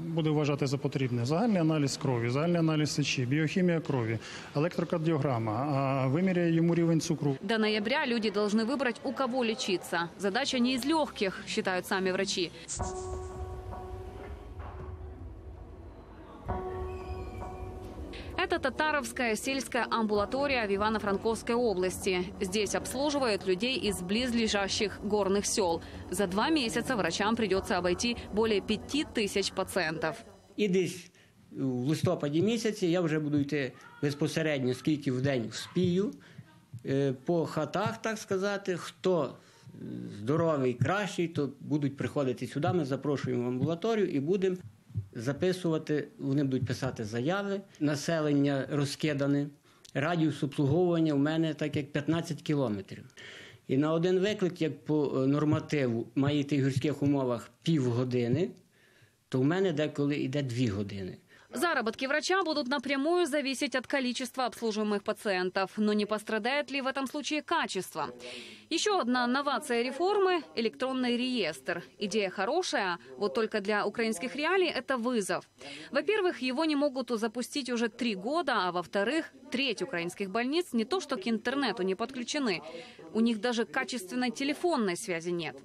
буде вважати за потрібне. Загальний аналіз крові, загальний аналіз сечі, біохімія крові, електрокардіограма, виміряє йому рівень цукру. До ноября люди должны выбрать, у кого лечиться. Задача не из легких, считают сами врачи. Это татаровская сельская амбулатория в Ивано-Франковской области. Здесь обслуживают людей из близлежащих горных сел. За два месяца врачам придется обойти более пяти тысяч пациентов. И десь в листопаді місяці я вже буду йти безпосередньо, скільки в день вспію, по хатах, так сказати, хто здоровий, кращий, то будуть приходити сюди, ми запрошуємо в амбулаторію і будемо записувати, вони будуть писати заяви, населення розкидане, радіус обслуговування у мене так як п'ятнадцять кілометрів. І на один виклик, як по нормативу, має йти в гірських умовах півгодини, то у мене деколи йде дві години. Заработки врача будут напрямую зависеть от количества обслуживаемых пациентов. Но не пострадает ли в этом случае качество? Еще одна новация реформы – электронный реестр. Идея хорошая, вот только для украинских реалий это вызов. Во-первых, его не могут запустить уже три года, а во-вторых, треть украинских больниц не то что к интернету не подключены. У них даже качественной телефонной связи нет.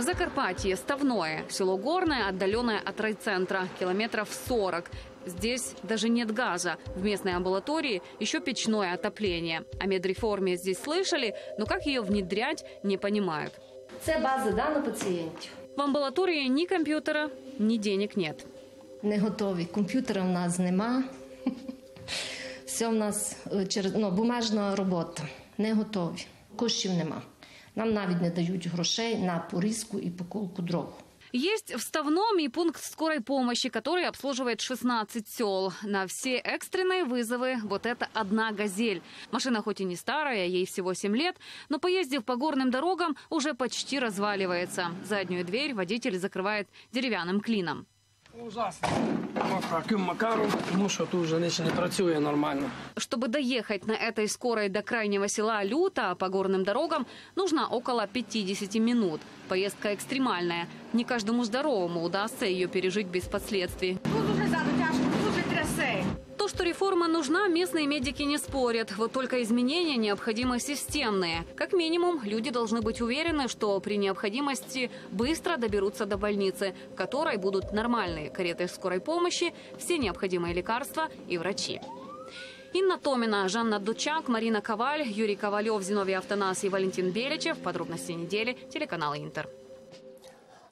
Закарпатье, Ставное, село Горное, отдаленное от райцентра, километров сорок. Здесь даже нет газа. В местной амбулатории еще печное отопление. О медреформе здесь слышали, но как ее внедрять, не понимают. Это база данных пациентов. В амбулатории ни компьютера, ни денег нет. Не готовы. Компьютера у нас нема. Все у нас через бумажная работа. Не готовы. Коштів нема. Нам навіть не дають грошей на порізку і поколку дров. Есть в Ставном и пункт скорой помощи, который обслуживает шестнадцать сел. На все экстренные вызовы вот это одна «Газель». Машина хоть и не старая, ей всего семь лет, но поездив по горным дорогам, уже почти разваливается. Заднюю дверь водитель закрывает деревянным клином. Ужасно. Таким макаром, тому що тут вже нічого не працює нормально. Чтобы доехать на этой скорой до крайнего села Люта по горным дорогам, нужно около пятидесяти минут. Поездка экстремальная. Не каждому здоровому удастся ее пережить без последствий. Тут уже ззаду тяжко, тут уже трясе. То, что реформа нужна, местные медики не спорят. Вот только изменения необходимы системные. Как минимум, люди должны быть уверены, что при необходимости быстро доберутся до больницы, в которой будут нормальные кареты скорой помощи, все необходимые лекарства и врачи. Инна Томина, Жанна Дучак, Марина Коваль, Юрий Ковалев, Зиновий Автонас и Валентин Беличев. Подробности недели. Телеканал Интер.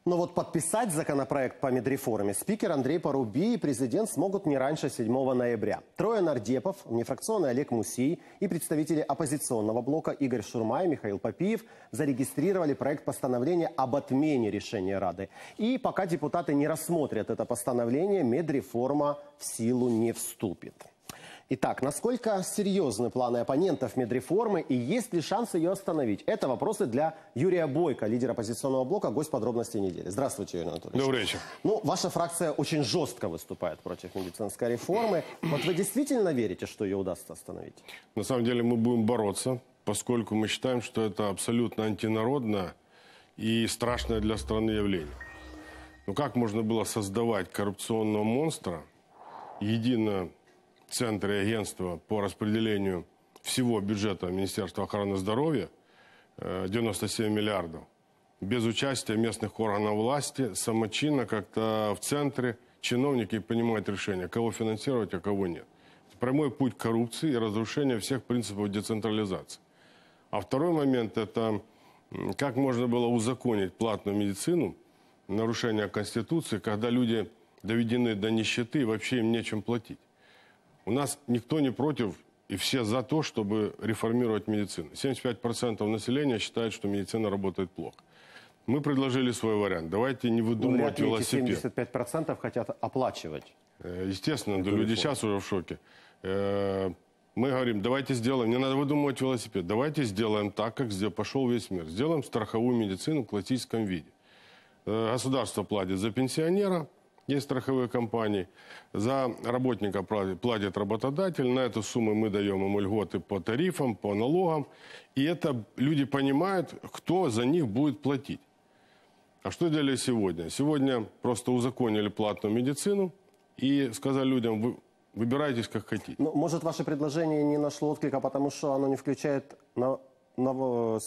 Но вот подписать законопроект по медреформе спикер Андрей Паруби и президент смогут не раньше седьмого ноября. Трое нардепов, нефракционный Олег Мусий и представители оппозиционного блока Игорь Шурма и Михаил Попиев зарегистрировали проект постановления об отмене решения Рады. И пока депутаты не рассмотрят это постановление, медреформа в силу не вступит. Итак, насколько серьезны планы оппонентов медреформы и есть ли шанс ее остановить? Это вопросы для Юрия Бойко, лидера оппозиционного блока, гость подробностей недели. Здравствуйте, Юрий Анатольевич. Добрый вечер. Ну, ваша фракция очень жестко выступает против медицинской реформы. Вот вы действительно верите, что ее удастся остановить? На самом деле мы будем бороться, поскольку мы считаем, что это абсолютно антинародное и страшное для страны явление. Но как можно было создавать коррупционного монстра, единое... Центр и агентство по распределению всего бюджета Министерства охраны здоровья, девяносто семь миллиардов, без участия местных органов власти, самочинно как-то в центре, чиновники принимают решение, кого финансировать, а кого нет. Это прямой путь коррупции и разрушения всех принципов децентрализации. А второй момент – это как можно было узаконить платную медицину, нарушение Конституции, когда люди доведены до нищеты и вообще им нечем платить. У нас никто не против и все за то, чтобы реформировать медицину. семьдесят пять процентов населения считает, что медицина работает плохо. Мы предложили свой вариант. Давайте не выдумывать велосипед. семьдесят пять процентов хотят оплачивать. Естественно, да, люди сейчас уже в шоке. Мы говорим, давайте сделаем, не надо выдумывать велосипед. Давайте сделаем так, как пошел весь мир. Сделаем страховую медицину в классическом виде. Государство платит за пенсионера. Есть страховые компании. За работника платит работодатель. На эту сумму мы даем ему льготы по тарифам, по налогам. И это люди понимают, кто за них будет платить. А что делали сегодня? Сегодня просто узаконили платную медицину и сказали людям, вы выбирайтесь как хотите. Но, может, ваше предложение не нашло отклика, потому что оно не включает... на... новую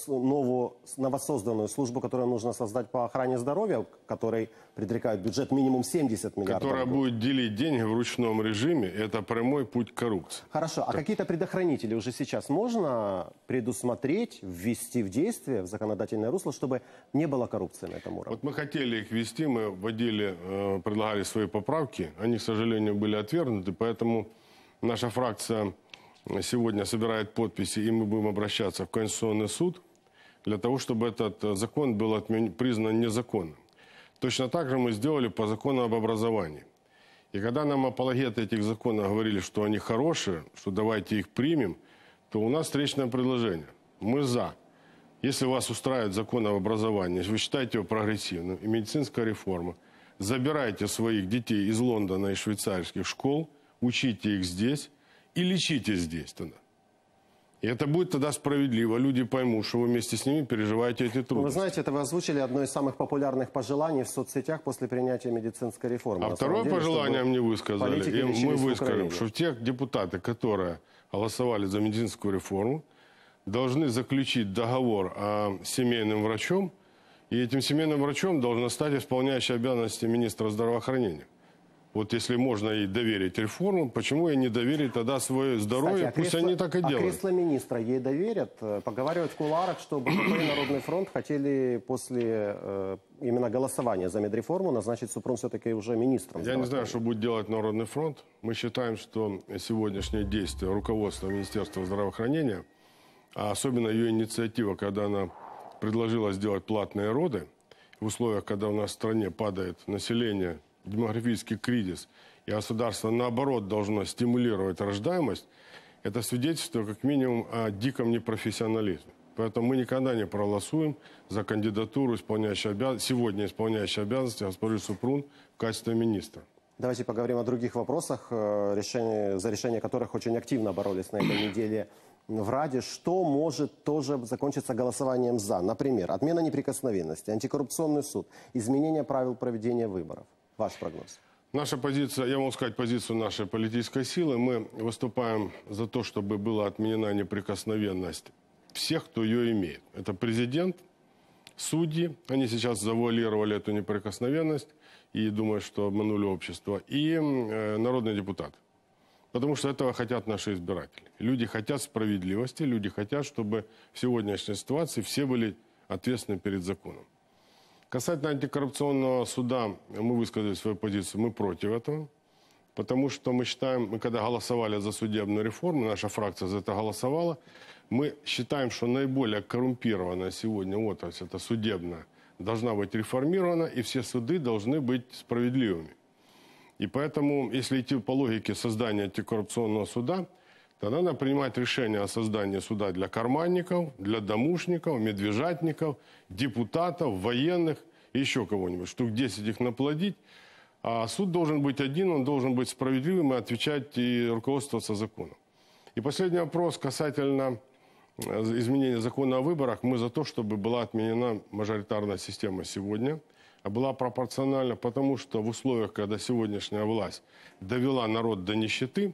новосозданную службу, которую нужно создать по охране здоровья, которой предрекают бюджет минимум семьдесят миллиардов. Которая будет делить деньги в ручном режиме. Это прямой путь коррупции. Хорошо. Как... А какие-то предохранители уже сейчас можно предусмотреть, ввести в действие в законодательное русло, чтобы не было коррупции на этом уровне? Вот мы хотели их ввести, мы вводили, предлагали свои поправки. Они, к сожалению, были отвергнуты, поэтому наша фракция... сегодня собирает подписи, и мы будем обращаться в Конституционный суд для того, чтобы этот закон был отмен... признан незаконным. Точно так же мы сделали по закону об образовании. И когда нам апологеты этих законов говорили, что они хорошие, что давайте их примем, то у нас встречное предложение. Мы за. Если вас устраивает закон об образовании, вы считаете его прогрессивным, и медицинская реформа, забирайте своих детей из Лондона и швейцарских школ, учите их здесь, и лечите здесь тогда. И это будет тогда справедливо. Люди поймут, что вы вместе с ними переживаете эти трудности. Вы знаете, это вы озвучили одно из самых популярных пожеланий в соцсетях после принятия медицинской реформы. А второе пожелание мне высказали, и мы выскажем, что те депутаты, которые голосовали за медицинскую реформу, должны заключить договор о семейном врачом, и этим семейным врачом должна стать исполняющая обязанности министра здравоохранения. Вот если можно ей доверить реформу, почему ей не доверить тогда свое здоровье? Кстати, а пусть кресло, они так и делают. А кресло министра ей доверят? Поговаривают в кулуарах, что БКП и Народный фронт хотели после э, именно голосования за медреформу назначить Супрун все-таки уже министром. Я не знаю, что будет делать Народный фронт. Мы считаем, что сегодняшнее действие руководства Министерства здравоохранения, а особенно ее инициатива, когда она предложила сделать платные роды, в условиях, когда у нас в стране падает население, демографический кризис, и государство, наоборот, должно стимулировать рождаемость, это свидетельство, как минимум, о диком непрофессионализме. Поэтому мы никогда не проголосуем за кандидатуру исполняющей обяз... сегодня исполняющей обязанности госпожи Супрун в качестве министра. Давайте поговорим о других вопросах, решение, за решение которых очень активно боролись на этой неделе в Раде. Что может тоже закончиться голосованием «за»? Например, отмена неприкосновенности, антикоррупционный суд, изменение правил проведения выборов. Ваш прогноз? Наша позиция, я могу сказать позицию нашей политической силы, мы выступаем за то, чтобы была отменена неприкосновенность всех, кто ее имеет. Это президент, судьи, они сейчас завуалировали эту неприкосновенность и думают, что обманули общество, и э, народный депутат. Потому что этого хотят наши избиратели. Люди хотят справедливости, люди хотят, чтобы в сегодняшней ситуации все были ответственны перед законом. Касательно антикоррупционного суда, мы высказали свою позицию, мы против этого. Потому что мы считаем, мы когда голосовали за судебную реформу, наша фракция за это голосовала, мы считаем, что наиболее коррумпированная сегодня отрасль, это судебная, должна быть реформирована, и все суды должны быть справедливыми. И поэтому, если идти по логике создания антикоррупционного суда, то надо принимать решение о создании суда для карманников, для домушников, медвежатников, депутатов, военных и еще кого-нибудь. Штук десять их наплодить. А суд должен быть один, он должен быть справедливым и отвечать и руководствоваться законом. И последний вопрос касательно изменения закона о выборах. Мы за то, чтобы была отменена мажоритарная система сегодня, а была пропорциональна, потому что в условиях, когда сегодняшняя власть довела народ до нищеты,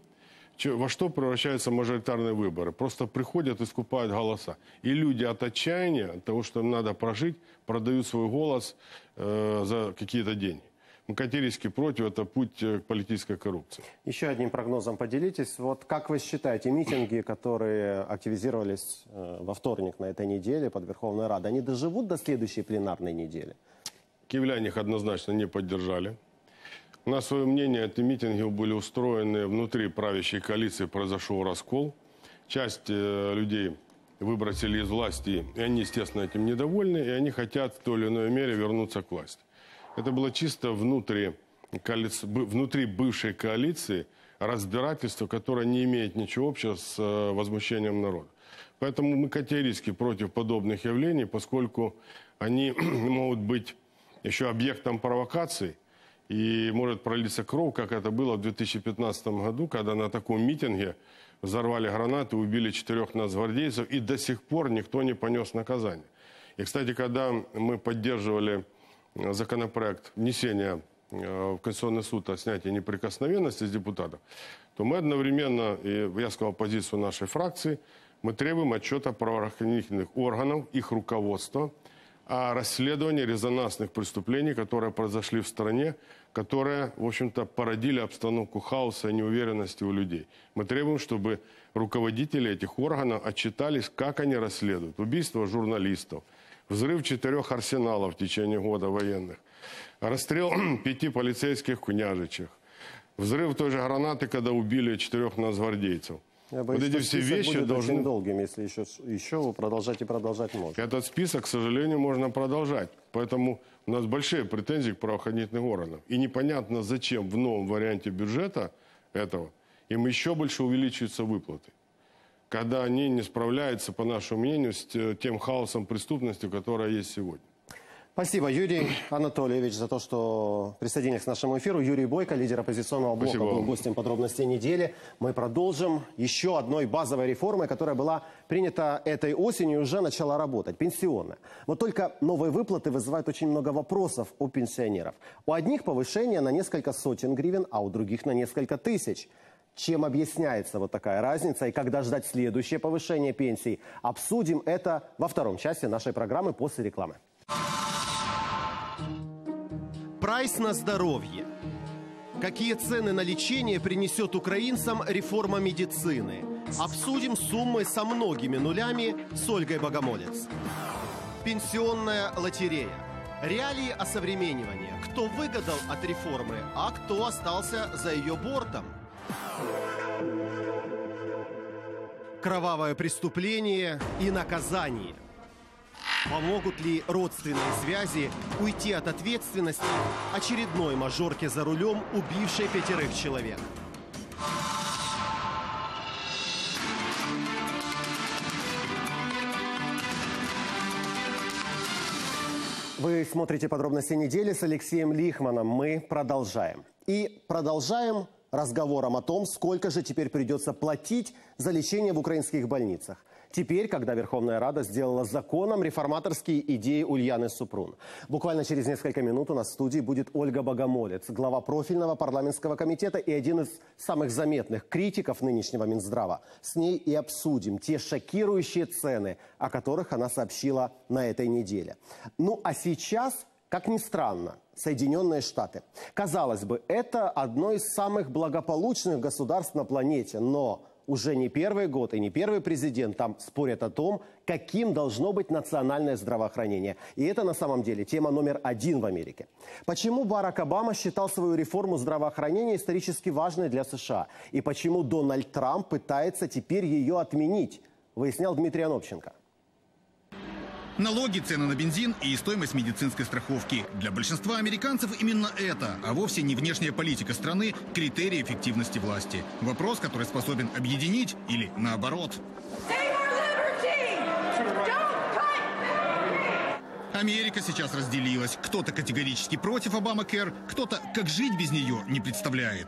во что превращаются мажоритарные выборы? Просто приходят и скупают голоса. И люди от отчаяния, от того, что им надо прожить, продают свой голос э, за какие-то деньги. Мы категорически против, это путь к политической коррупции. Еще одним прогнозом поделитесь. Вот как вы считаете, митинги, которые активизировались во вторник на этой неделе под Верховной Радой, они доживут до следующей пленарной недели? Киевляне их однозначно не поддержали. На свое мнение, эти митинги были устроены внутри правящей коалиции, произошел раскол. Часть людей выбросили из власти, и они, естественно, этим недовольны, и они хотят в той или иной мере вернуться к власти. Это было чисто внутри, коалиции, внутри бывшей коалиции разбирательство, которое не имеет ничего общего с возмущением народа. Поэтому мы категорически против подобных явлений, поскольку они могут быть еще объектом провокаций и может пролиться кровь, как это было в две тысячи пятнадцатом году, когда на таком митинге взорвали гранаты, убили четырех нацгвардейцев, и до сих пор никто не понес наказание. И, кстати, когда мы поддерживали законопроект внесения в Конституционный суд о снятии неприкосновенности с депутатов, то мы одновременно, я сказал позицию нашей фракции, мы требуем отчета правоохранительных органов, их руководства о расследовании резонансных преступлений, которые произошли в стране, которые, в общем-то, породили обстановку хаоса и неуверенности у людей. Мы требуем, чтобы руководители этих органов отчитались, как они расследуют убийство журналистов, взрыв четырех арсеналов в течение года военных, расстрел пяти полицейских в Княжичах, взрыв той же гранаты, когда убили четырех нацгвардейцев. Я боюсь, вот эти все вещи должны... очень долгим, если еще, еще продолжать и продолжать можно. Этот список, к сожалению, можно продолжать. Поэтому у нас большие претензии к правоохранительным органам. И непонятно, зачем в новом варианте бюджета этого им еще больше увеличиваются выплаты, когда они не справляются, по нашему мнению, с тем хаосом преступности, которая есть сегодня. Спасибо, Юрий Анатольевич, за то, что присоединились к нашему эфиру. Юрий Бойко, лидер оппозиционного блока, был гостем подробностей недели. Мы продолжим еще одной базовой реформой, которая была принята этой осенью и уже начала работать. Пенсионная. Вот только новые выплаты вызывают очень много вопросов у пенсионеров. У одних повышение на несколько сотен гривен, а у других на несколько тысяч. Чем объясняется вот такая разница и когда ждать следующее повышение пенсий? Обсудим это во втором части нашей программы после рекламы. Прайс на здоровье. Какие цены на лечение принесет украинцам реформа медицины? Обсудим суммы со многими нулями с Ольгой Богомолец. Пенсионная лотерея. Реалии осовременивания. Кто выгадал от реформы, а кто остался за ее бортом? Кровавое преступление и наказание. Помогут ли родственные связи уйти от ответственности очередной мажорке за рулем, убившей пятерых человек? Вы смотрите подробности недели с Алексеем Лихманом. Мы продолжаем. И продолжаем разговором о том, сколько же теперь придется платить за лечение в украинских больницах. Теперь, когда Верховная Рада сделала законом реформаторские идеи Ульяны Супрун. Буквально через несколько минут у нас в студии будет Ольга Богомолец, глава профильного парламентского комитета и один из самых заметных критиков нынешнего Минздрава. С ней и обсудим те шокирующие цены, о которых она сообщила на этой неделе. Ну а сейчас, как ни странно, Соединенные Штаты. Казалось бы, это одно из самых благополучных государств на планете, но уже не первый год и не первый президент там спорят о том, каким должно быть национальное здравоохранение. И это на самом деле тема номер один в Америке. Почему Барак Обама считал свою реформу здравоохранения исторически важной для США? И почему Дональд Трамп пытается теперь ее отменить? Выяснял Дмитрий Анопченко. Налоги, цены на бензин и стоимость медицинской страховки. Для большинства американцев именно это, а вовсе не внешняя политика страны, критерий эффективности власти. Вопрос, который способен объединить или наоборот. Америка сейчас разделилась. Кто-то категорически против Обамакэр, кто-то как жить без нее не представляет.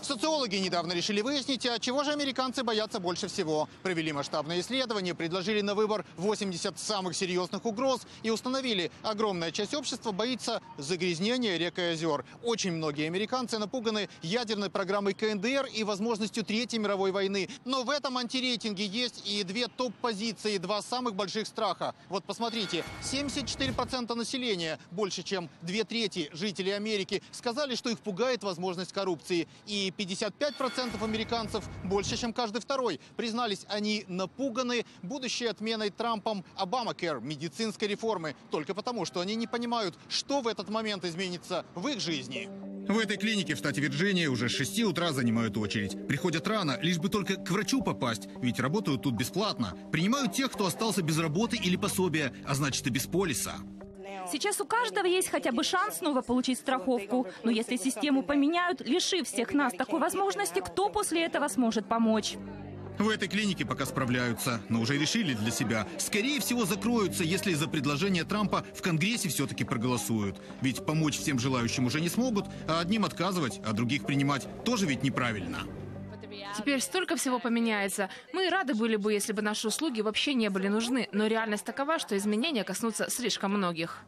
Социологи недавно решили выяснить, а чего же американцы боятся больше всего. Провели масштабное исследование, предложили на выбор восемьдесят самых серьезных угроз и установили, огромная часть общества боится загрязнения рек и озер. Очень многие американцы напуганы ядерной программой КНДР и возможностью Третьей мировой войны. Но в этом антирейтинге есть и две топ-позиции, два самых больших страха. Вот посмотрите, семьдесят четыре процента населения, больше чем две трети жителей Америки, сказали, что их пугает возможность коррупции. И пятьдесят пять процентов американцев, больше, чем каждый второй, признались, они напуганы будущей отменой Трампом Обамакэр, медицинской реформы, только потому, что они не понимают, что в этот момент изменится в их жизни. В этой клинике в штате Вирджиния уже с шести утра занимают очередь. Приходят рано, лишь бы только к врачу попасть, ведь работают тут бесплатно. Принимают тех, кто остался без работы или пособия, а значит и без полиса. Сейчас у каждого есть хотя бы шанс снова получить страховку. Но если систему поменяют, лишив всех нас такой возможности, кто после этого сможет помочь? В этой клинике пока справляются, но уже решили для себя. Скорее всего, закроются, если за предложение Трампа в Конгрессе все-таки проголосуют. Ведь помочь всем желающим уже не смогут, а одним отказывать, а других принимать тоже ведь неправильно. Теперь столько всего поменяется. Мы рады были бы, если бы наши услуги вообще не были нужны. Но реальность такова, что изменения коснутся слишком многих.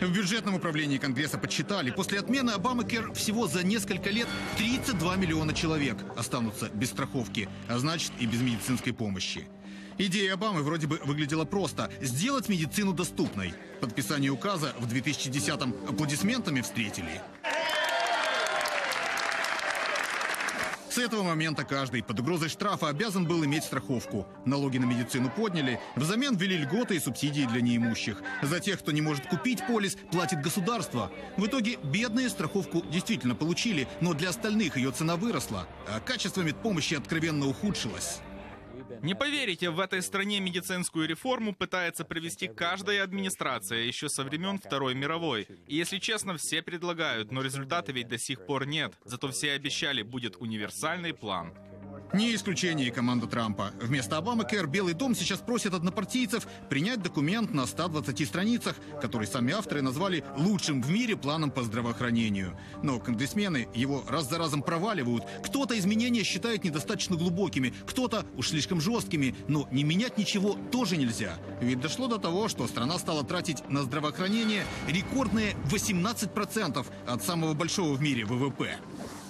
В бюджетном управлении Конгресса подсчитали, после отмены Обамакэр всего за несколько лет тридцать два миллиона человек останутся без страховки, а значит и без медицинской помощи. Идея Обамы вроде бы выглядела просто – сделать медицину доступной. Подписание указа в две тысячи десятом аплодисментами встретили. С этого момента каждый под угрозой штрафа обязан был иметь страховку. Налоги на медицину подняли, взамен ввели льготы и субсидии для неимущих. За тех, кто не может купить полис, платит государство. В итоге бедные страховку действительно получили, но для остальных ее цена выросла, а качество медпомощи откровенно ухудшилось. Не поверите, в этой стране медицинскую реформу пытается провести каждая администрация еще со времен Второй мировой. И если честно, все предлагают, но результата ведь до сих пор нет. Зато все обещали, будет универсальный план. Не исключение команда Трампа. Вместо Обамакэр Белый дом сейчас просит однопартийцев принять документ на ста двадцати страницах, который сами авторы назвали лучшим в мире планом по здравоохранению. Но конгрессмены его раз за разом проваливают. Кто-то изменения считает недостаточно глубокими, кто-то уж слишком жесткими. Но не менять ничего тоже нельзя. Ведь дошло до того, что страна стала тратить на здравоохранение рекордные восемнадцать процентов от самого большого в мире вэ вэ пэ.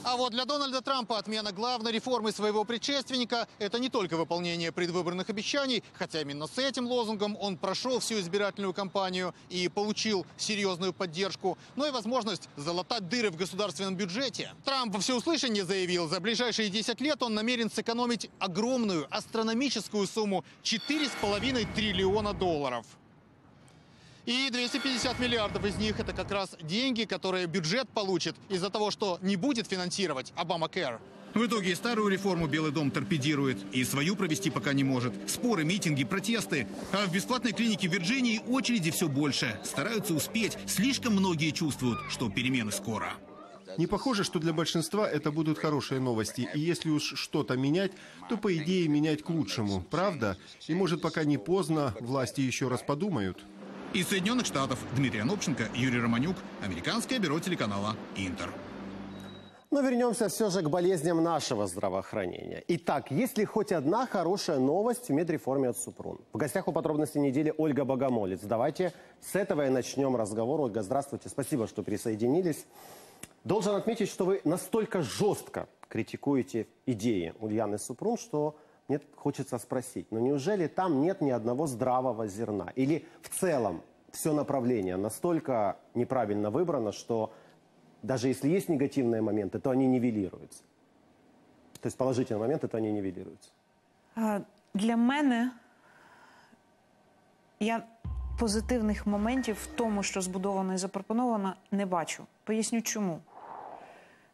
А вот для Дональда Трампа отмена главной реформы своего предшественника – это не только выполнение предвыборных обещаний, хотя именно с этим лозунгом он прошел всю избирательную кампанию и получил серьезную поддержку, но и возможность залатать дыры в государственном бюджете. Трамп во всеуслышание заявил, за ближайшие десять лет он намерен сэкономить огромную, астрономическую сумму – четыре с половиной триллиона долларов. И двести пятьдесят миллиардов из них – это как раз деньги, которые бюджет получит из-за того, что не будет финансировать Обамакэр. В итоге старую реформу Белый дом торпедирует и свою провести пока не может. Споры, митинги, протесты. А в бесплатной клинике в Вирджинии очереди все больше. Стараются успеть. Слишком многие чувствуют, что перемены скоро. Не похоже, что для большинства это будут хорошие новости. И если уж что-то менять, то, по идее, менять к лучшему. Правда? И, может, пока не поздно, власти еще раз подумают. Из Соединенных Штатов Дмитрий Анопченко, Юрий Романюк, Американское бюро телеканала «Интер». Но вернемся все же к болезням нашего здравоохранения. Итак, есть ли хоть одна хорошая новость в медреформе от Супрун? В гостях у подробностей недели Ольга Богомолец. Давайте с этого и начнем разговор. Ольга, здравствуйте. Спасибо, что присоединились. Должен отметить, что вы настолько жестко критикуете идеи Ульяны Супрун, что мне хочется спросить, но неужели там нет ни одного здравого зерна? Или в целом все направление настолько неправильно выбрано, что... Даже если есть негативные моменты, то они нивелируются. То есть положительные моменты, то они нивелируются. Для мене я позитивних моментів в тому, що збудовано і запропоновано, не бачу. Поясню чому.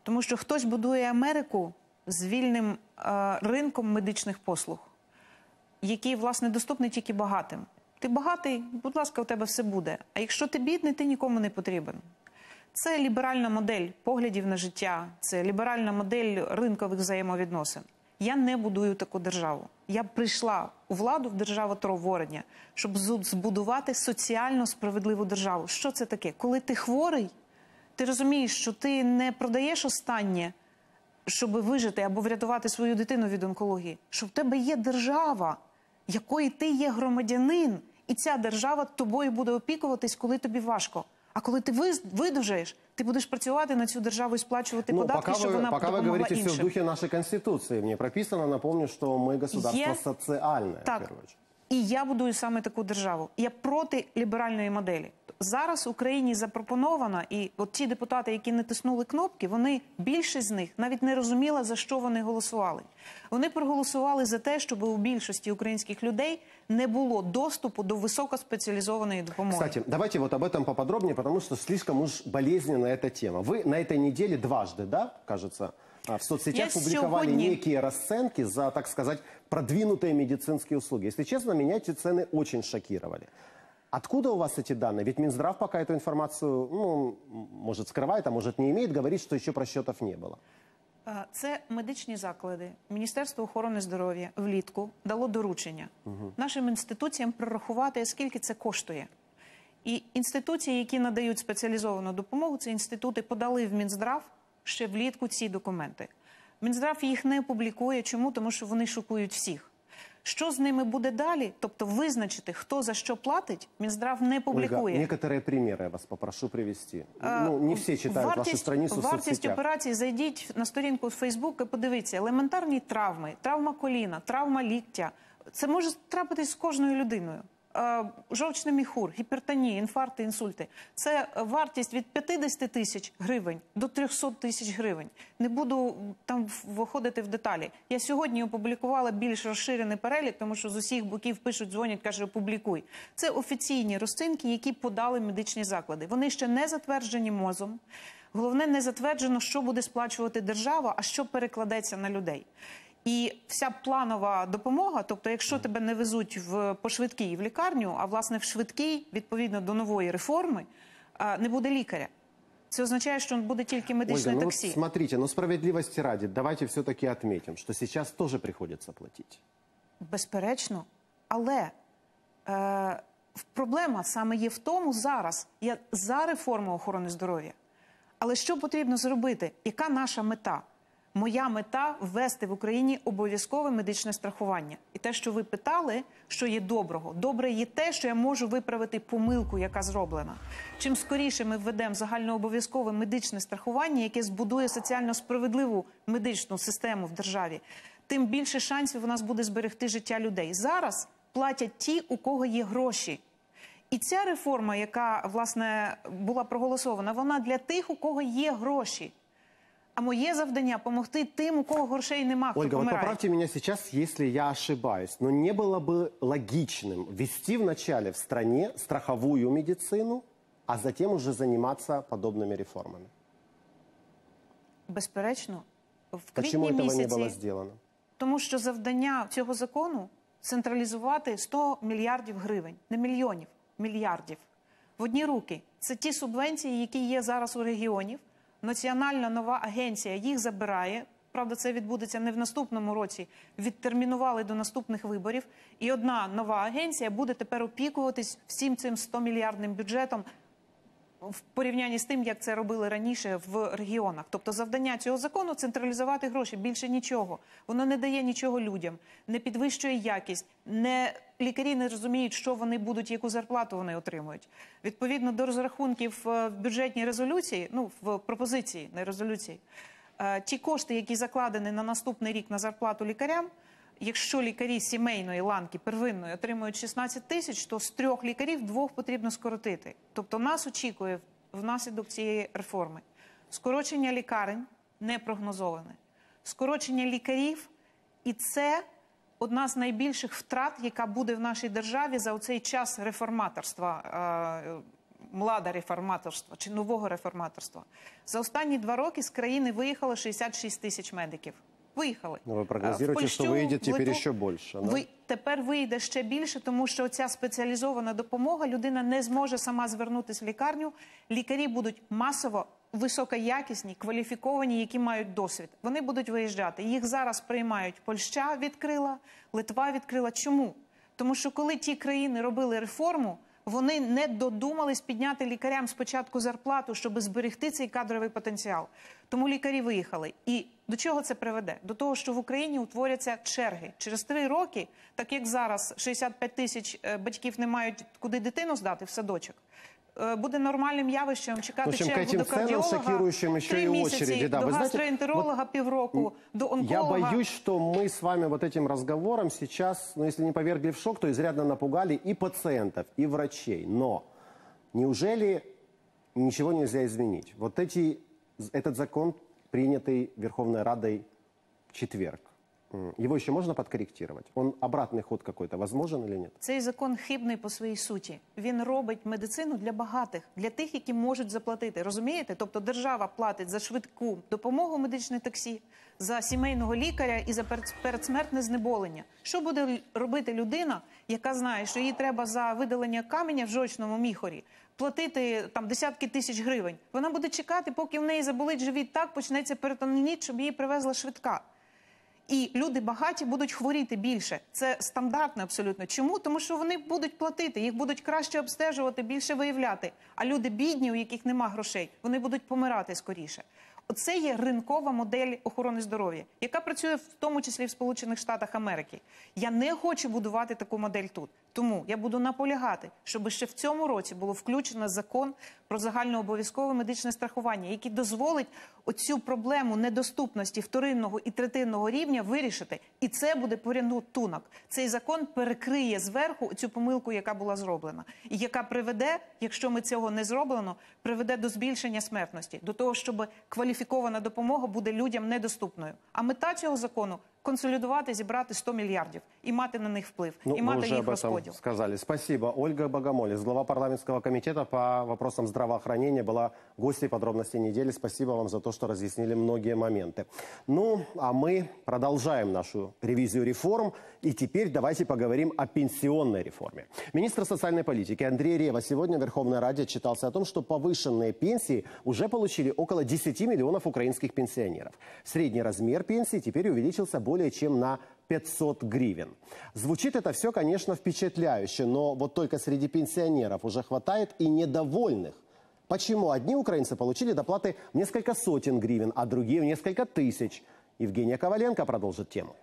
Тому що хтось будує Америку з вільним е, ринком медичних послуг, який, власне, доступний тільки багатим. Ти багатий, будь ласка, у тебе все буде. А якщо ти бідний, ти нікому не потрібен. Це ліберальна модель поглядів на життя, це ліберальна модель ринкових взаємовідносин. Я не будую таку державу. Я прийшла у владу в державу творення, щоб збудувати соціально справедливу державу. Що це таке? Коли ти хворий, ти розумієш, що ти не продаєш останнє, щоб вижити або врятувати свою дитину від онкології. Що в тебе є держава, якої ти є громадянин, і ця держава тобою буде опікуватись, коли тобі важко. А коли ти видужаєш, ти будеш працювати на цю державу і сплачувати ну, податки, щоб вона допомогла іншим. Поки ви говорите все в духі нашої Конституції. Мені прописано, напомню, що ми государство соціальне. Так, і я будую саме таку державу. Я проти ліберальної моделі. Зараз Україні запропоновано, і от ті депутати, які не тиснули кнопки, вони, більшість з них, навіть не розуміла, за що вони голосували. Вони проголосували за те, щоб у більшості українських людей не було доступу до високоспеціалізованої допомоги. Кстати, давайте вот об этом поподробнее, потому что слишком уж болезненна эта тема. Вы на этой неделе дважды, да, кажется, в соцсетях Я публиковали сегодня... некие расценки за, так сказать, продвинутые медицинские услуги. Если честно, меня эти цены очень шокировали. Откуда у вас эти данные? Ведь Минздрав пока эту информацию, ну, может, скрывает, а может, не имеет, говорит, что еще просчетов не было. Це медичні заклади. Міністерство охорони здоров'я влітку дало доручення угу. нашим інституціям прорахувати, скільки це коштує. І інституції, які надають спеціалізовану допомогу, ці інститути подали в Мінздрав ще влітку ці документи. Мінздрав їх не публікує. Чому? Тому що вони шокують всіх. Що з ними буде далі? Тобто визначити, хто за що платить, Мінздрав не публікує. Ольга, некоторі приміри я вас попрошу привести. А, ну, не всі читають вартість, вашу страницю в соцсетях. Вартість операції, зайдіть на сторінку в Фейсбук і подивіться. Елементарні травми, травма коліна, травма ліктя. Це може трапитись з кожною людиною. Жовчний міхур, гіпертонія, інфаркти, інсульти. Це вартість від п'ятдесят тисяч гривень до трьохсот тисяч гривень. Не буду там виходити в деталі. Я сьогодні опублікувала більш розширений перелік, тому що з усіх боків пишуть, дзвонять, кажуть, опублікуй. Це офіційні розцінки, які подали медичні заклади. Вони ще не затверджені МОЗом. Головне, не затверджено, що буде сплачувати держава, а що перекладеться на людей. І вся планова допомога, тобто якщо тебе не везуть в, по швидкій в лікарню, а власне в швидкій, відповідно до нової реформи, не буде лікаря. Це означає, що буде тільки медичне Ольга, таксі. Ну, вот смотрите, ну справедливости ради, давайте все-таки отметим, що зараз теж приходиться платити. Безперечно, але е, проблема саме є в тому зараз, я за реформу охорони здоров'я. Але що потрібно зробити? Яка наша мета? Моя мета – ввести в Україні обов'язкове медичне страхування. І те, що ви питали, що є доброго. Добре є те, що я можу виправити помилку, яка зроблена. Чим скоріше ми введемо загальнообов'язкове медичне страхування, яке збудує соціально справедливу медичну систему в державі, тим більше шансів у нас буде зберегти життя людей. Зараз платять ті, у кого є гроші. І ця реформа, яка, власне, була проголосована, вона для тих, у кого є гроші. А мое завдання – помогти тем, у кого горшей нема, кто Ольга, помирает. Вот поправьте меня сейчас, если я ошибаюсь, но не было бы логичным ввести вначале в стране страховую медицину, а затем уже заниматься подобными реформами? Безперечно. В Почему этого месяце, не было сделано? Потому что завдання цього закону – централизовать сто миллиардов гривень, не миллионов, миллиардов, в одни руки. Это те субвенции, которые есть сейчас у регионов. Національна нова агенція їх забирає, правда це відбудеться не в наступному році, відтермінували до наступних виборів. І одна нова агенція буде тепер опікуватись всім цим сто мільярдним бюджетом в порівнянні з тим, як це робили раніше в регіонах. Тобто завдання цього закону – централізувати гроші, більше нічого. Воно не дає нічого людям, не підвищує якість, не... лікарі не розуміють, що вони будуть, яку зарплату вони отримують. Відповідно до розрахунків в бюджетній резолюції, ну, в пропозиції, не резолюції, ті кошти, які закладені на наступний рік на зарплату лікарям, якщо лікарі сімейної ланки, первинної, отримують шістнадцять тисяч, то з трьох лікарів двох потрібно скоротити. Тобто нас очікує внаслідок цієї реформи скорочення лікарень не прогнозоване, скорочення лікарів, і це одна з найбільших втрат, яка буде в нашій державі за оцей час реформаторства, млада реформаторства чи нового реформаторства. За останні два роки з країни виїхало шістдесят шість тисяч медиків. Виїхали. Но ви прогнозуєте, Польщу, що вийде тепер Литву, ще більше. Да? Ви, тепер вийде ще більше, тому що ця спеціалізована допомога, людина не зможе сама звернутися в лікарню. Лікарі будуть масово високоякісні, кваліфіковані, які мають досвід. Вони будуть виїжджати. Їх зараз приймають. Польща відкрила, Литва відкрила. Чому? Тому що коли ті країни робили реформу, вони не додумались підняти лікарям спочатку зарплату, щоб зберегти цей кадровий потенціал. Тому лікарі виїхали. І до чого це приведе? До того, що в Україні утворяться черги. Через три роки, так як зараз шістдесят п'ять тисяч батьків не мають куди дитину здати в садочок, буде нормальним явищем чекати чергу до кардиолога три месяца, да, до гастроэнтеролога вот півроку, до онколога. Я боюсь, что мы с вами вот этим разговором сейчас, ну если не повергли в шок, то изрядно напугали и пациентов, и врачей. Но неужели ничего нельзя изменить? Вот эти, этот закон, принятый Верховной Радой в четверг, его еще можно подкорректировать? Он обратный ход какой-то возможен или нет? Цей закон хибний по своїй суті. Він робить медицину для багатих, для тих, які можуть заплатити. Розумієте? Тобто держава платить за швидку допомогу медичне таксі, за сімейного лікаря і за передсмертне знеболення. Що буде робити людина, яка знає, що їй треба за видалення каменя в жовчному міхорі платити там десятки тисяч гривень? Вона буде чекати, поки в неї заболить живіт, так почнеться перитоніт, щоб її привезла швидка. І люди багаті будуть хворіти більше. Це стандартно абсолютно. Чому? Тому що вони будуть платити, їх будуть краще обстежувати, більше виявляти. А люди бідні, у яких нема грошей, вони будуть помирати скоріше. Оце є ринкова модель охорони здоров'я, яка працює в тому числі в Сполучених Штатах Америки. Я не хочу будувати таку модель тут. Тому я буду наполягати, щоб ще в цьому році було включено закон про загальнообов'язкове медичне страхування, який дозволить оцю проблему недоступності вторинного і третинного рівня вирішити. І це буде порятунок. Цей закон перекриє зверху цю помилку, яка була зроблена. І яка приведе, якщо ми цього не зроблено, приведе до збільшення смертності, до того, щоб кваліфікована допомога буде людям недоступною. А мета цього закону – консолидировать, зібрати сто миллиардов и мати на них вплив, ну, и мати їх розподіл. Сказали. Спасибо. Ольга Богомолец, глава парламентского комитета по вопросам здравоохранения, была гостьей подробностей недели. Спасибо вам за то, что разъяснили многие моменты. Ну, а мы продолжаем нашу ревизию реформ. И теперь давайте поговорим о пенсионной реформе. Министр социальной политики Андрей Рева сегодня в Верховной Раде отчитался о том, что повышенные пенсии уже получили около десяти миллионов украинских пенсионеров. Средний размер пенсии теперь увеличился более более чем на пятьсот гривен. Звучит это все, конечно, впечатляюще, но вот только среди пенсионеров уже хватает и недовольных. Почему одни украинцы получили доплаты в несколько сотен гривен, а другие в несколько тысяч? Евгения Коваленко продолжит тему.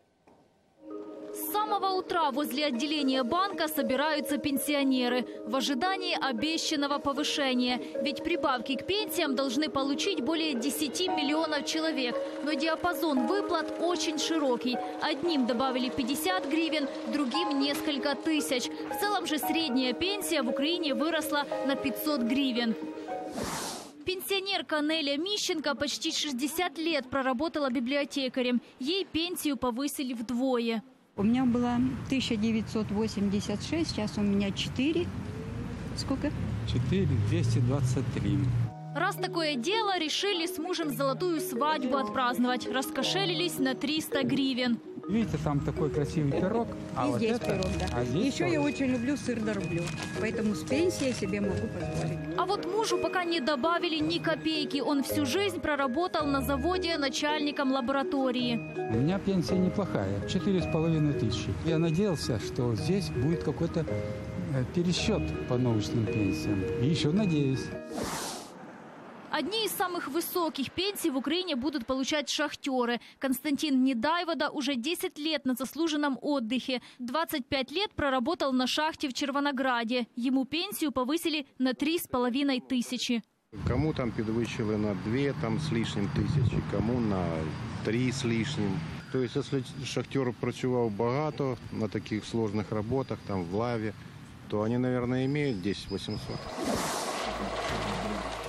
С самого утра возле отделения банка собираются пенсионеры в ожидании обещанного повышения. Ведь прибавки к пенсиям должны получить более десяти миллионов человек. Но диапазон выплат очень широкий. Одним добавили пятьдесят гривен, другим несколько тысяч. В целом же средняя пенсия в Украине выросла на пятьсот гривен. Пенсионерка Неля Мищенко почти шестьдесят лет проработала библиотекарем. Ей пенсию повысили вдвое. У меня было тысяча девятьсот восемьдесят шесть, сейчас у меня четыре. Сколько? четыре тысячи двести двадцать три. Раз такое дело, решили с мужем золотую свадьбу отпраздновать. Раскошелились на триста гривен. Видите, там такой красивый пирог. А и вот здесь это... пирог, да. А здесь еще тоже. Я очень люблю сыр на рублю, поэтому с пенсией себе могу позволить. А вот мужу пока не добавили ни копейки. Он всю жизнь проработал на заводе начальником лаборатории. У меня пенсия неплохая, четыре с половиной тысячи. Я надеялся, что здесь будет какой-то пересчет по научным пенсиям. И еще надеюсь. Одни из самых высоких пенсий в Украине будут получать шахтеры. Константин Недайвода уже десять лет на заслуженном отдыхе. двадцать пять лет проработал на шахте в Червонограде. Ему пенсию повысили на три с половиной тысячи. Кому там подвищили на две там с лишним тысячи, кому на три с лишним. То есть если шахтер працював багато на таких сложных работах, там в лаве, то они, наверное, имеют десять-восемьсот.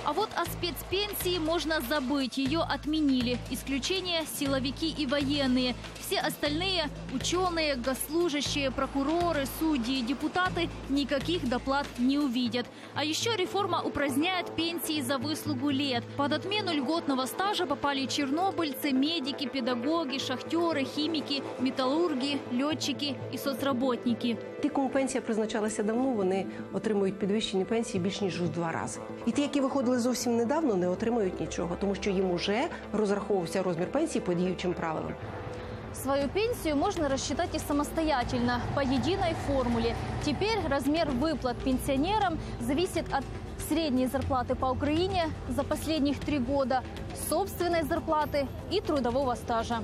А вот о спецпенсии можно забыть. Ее отменили. Исключение – силовики и военные. Все остальные – ученые, госслужащие, прокуроры, судьи, депутаты – никаких доплат не увидят. А еще реформа упраздняет пенсии за выслугу лет. Под отмену льготного стажа попали чернобыльцы, медики, педагоги, шахтеры, химики, металлурги, летчики и соцработники. Те, кому пенсія призначалася давно, вони отримують підвищені пенсії більш ніж у два рази. І ті, які виходили зовсім недавно, не отримують нічого, тому що їм уже розраховувався розмір пенсії по діючим правилам. Свою пенсию можно рассчитать и самостоятельно, по единой формуле. Теперь размер выплат пенсионерам зависит от средней зарплаты по Украине за последних три года, собственной зарплаты и трудового стажа.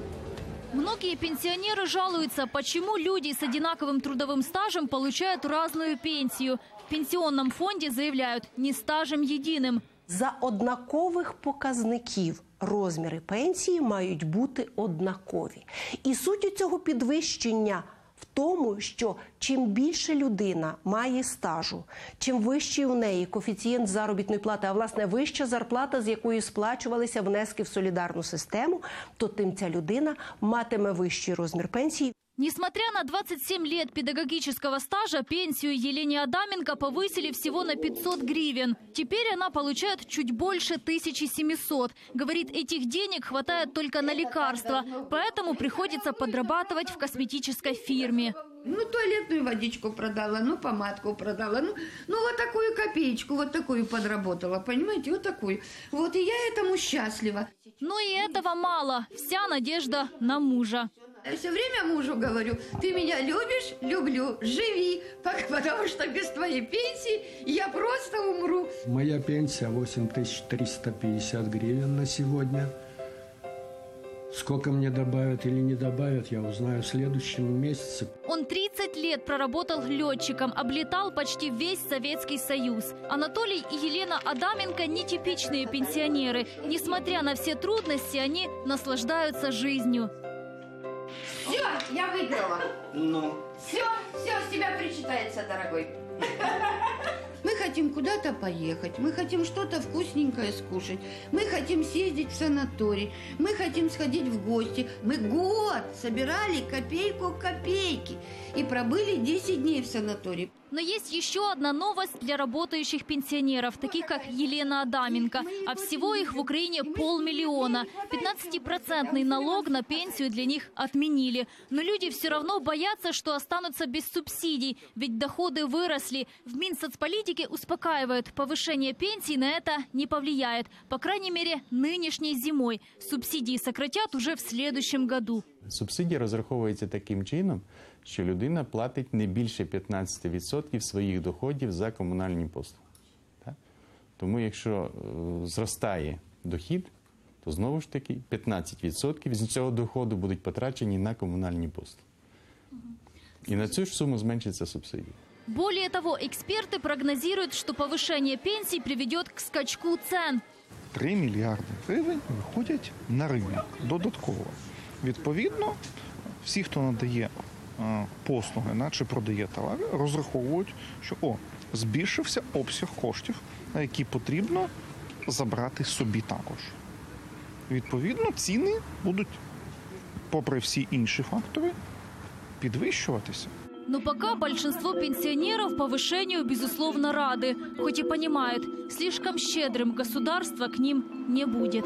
Многие пенсионеры жалуются, почему люди с одинаковым трудовым стажем получают разную пенсию. В пенсионном фонде заявляют, не стажем единым. За однакових показників розміри пенсії мають бути однакові. І суть цього підвищення в тому, що чим більше людина має стажу, чим вищий у неї коефіцієнт заробітної плати, а власне вища зарплата, з якої сплачувалися внески в солідарну систему, то тим ця людина матиме вищий розмір пенсії. Несмотря на двадцать семь лет педагогического стажа, пенсию Елене Адаменко повысили всего на пятьсот гривен. Теперь она получает чуть больше тысячи семисот. Говорит, этих денег хватает только на лекарства, поэтому приходится подрабатывать в косметической фирме. Ну, туалетную водичку продала, ну, помадку продала, ну, ну, вот такую копеечку, вот такую подработала, понимаете, вот такую. Вот, и я этому счастлива. Но и этого мало. Вся надежда на мужа. Я все время мужу говорю, ты меня любишь, люблю, живи, потому что без твоей пенсии я просто умру. Моя пенсия восемь тысяч триста пятьдесят гривен на сегодня. Сколько мне добавят или не добавят, я узнаю в следующем месяце. Он тридцать лет проработал летчиком, облетал почти весь Советский Союз. Анатолий и Елена Адаменко – нетипичные пенсионеры. Несмотря на все трудности, они наслаждаются жизнью. Все, я выиграла. Ну. Все, все, с тебя причитается, дорогой. Мы хотим куда-то поехать, мы хотим что-то вкусненькое скушать, мы хотим съездить в санаторий, мы хотим сходить в гости. Мы год собирали копейку копейки и пробыли десять дней в санатории. Но есть еще одна новость для работающих пенсионеров, таких как Елена Адаменко. А всего их в Украине полмиллиона. пятнадцатипроцентный налог на пенсию для них отменили. Но люди все равно боятся, что останутся без субсидий, ведь доходы выросли. В Минсоцполитике успокаивают, повышение пенсий на это не повлияет. По крайней мере, нынешней зимой. Субсидии сократят уже в следующем году. Субсидії розраховуються таким чином, що людина платить не більше п'ятнадцяти відсотків своїх доходів за комунальні послуги. Так? Тому якщо зростає дохід, то знову ж таки п'ятнадцять відсотків з цього доходу будуть потрачені на комунальні послуги. І на цю ж суму зменшиться субсидія. Более того, експерти прогнозують, що повищення пенсій приведе к скачку цін. три мільярди гривень виходять на ринок додатково. Відповідно, всі, хто надає послуги чи продає товари, розраховують, що о, збільшився обсяг коштів, на які потрібно забрати собі також. Відповідно, ціни будуть, попри всі інші фактори, підвищуватися. Но пока большинство пенсионеров повышению, безусловно, рады, хоть и понимают, слишком щедрым государство к ним не будет.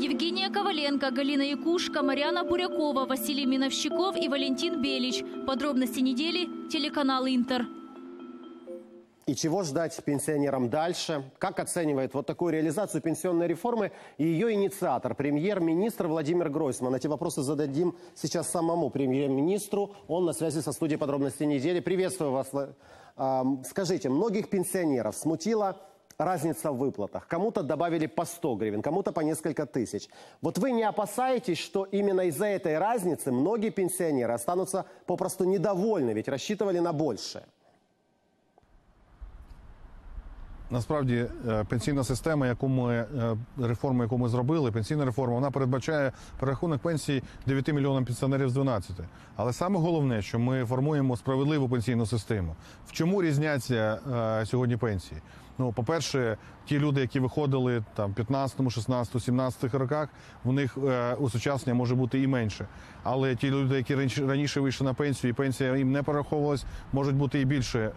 Евгения Коваленко, Галина Якушка, Марьяна Бурякова, Василий Миновщиков и Валентин Белич. Подробности недели. Телеканал «Интер». И чего ждать пенсионерам дальше? Как оценивает вот такую реализацию пенсионной реформы и ее инициатор, премьер-министр Владимир Гройсман? Эти вопросы зададим сейчас самому премьер-министру. Он на связи со студией «Подробности недели». Приветствую вас. Скажите, многих пенсионеров смутила разница в выплатах. Кому-то добавили по сто гривен, кому-то по несколько тысяч. Вот вы не опасаетесь, что именно из-за этой разницы многие пенсионеры останутся попросту недовольны, ведь рассчитывали на большее? Насправді пенсійна система, яку ми, реформу, яку ми зробили, пенсійна реформа, вона передбачає перерахунок пенсій дев'яти мільйонам пенсіонерів з дванадцяти. Але саме головне, що ми формуємо справедливу пенсійну систему. В чому різняться е, сьогодні пенсії? Ну, по-перше, ті люди, які виходили там в п'ятнадцятому, шістнадцятому, сімнадцятому роках, в них е, усучаснення може бути і менше. Але ті люди, які раніше вийшли на пенсію, і пенсія їм не перераховувалась, можуть бути і більше е,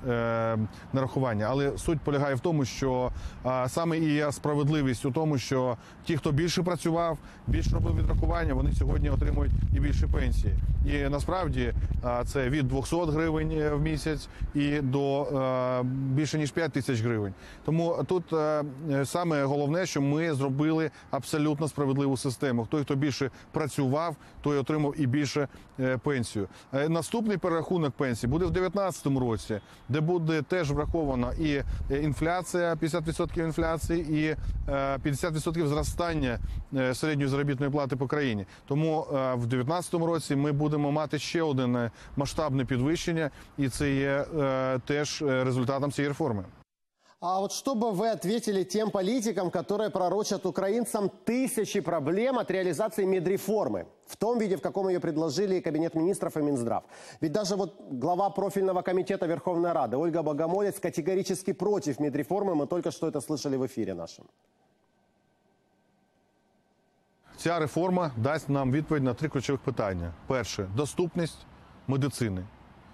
нарахування. Але суть полягає в тому, що е, саме і є справедливість у тому, що ті, хто більше працював, більше робив відрахування, вони сьогодні отримують і більше пенсії. І насправді е, це від двохсот гривень в місяць і до е, більше ніж п'яти тисяч гривень. Тому тут е, саме головне, що ми зробили абсолютно справедливу систему. Той, хто більше працював, той отримав і більше е, пенсію. Е, наступний перерахунок пенсій буде в дві тисячі дев'ятнадцятому році, де буде теж врахована і інфляція, п'ятдесят відсотків інфляції, і е, п'ятдесят відсотків зростання е, середньої заробітної плати по країні. Тому е, в дві тисячі дев'ятнадцятому році ми будемо мати ще один масштабне підвищення, і це є е, теж результатом цієї реформи. А вот чтобы вы ответили тем политикам, которые пророчат украинцам тысячи проблем от реализации медреформы, в том виде, в каком ее предложили и Кабинет министров, и Минздрав. Ведь даже вот глава профильного комитета Верховной Рады Ольга Богомолец категорически против медреформы, мы только что это слышали в эфире нашем. Ця реформа дасть нам відповідь на три ключових питання. Перше – доступність медицини,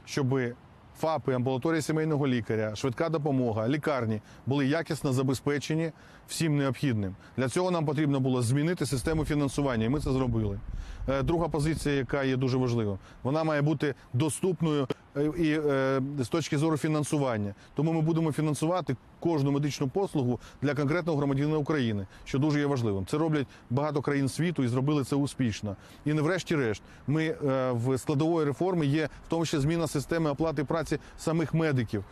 щоби ФАПи, амбулаторії сімейного лікаря, швидка допомога, лікарні були якісно забезпечені всім необхідним. Для цього нам потрібно було змінити систему фінансування, і ми це зробили. Друга позиція, яка є дуже важлива, вона має бути доступною і з точки зору фінансування. Тому ми будемо фінансувати кожну медичну послугу для конкретного громадянина України, що дуже є важливим. Це роблять багато країн світу і зробили це успішно. І не врешті-решт, ми в складової реформи є в тому числі зміна системи оплати праці самих медиків.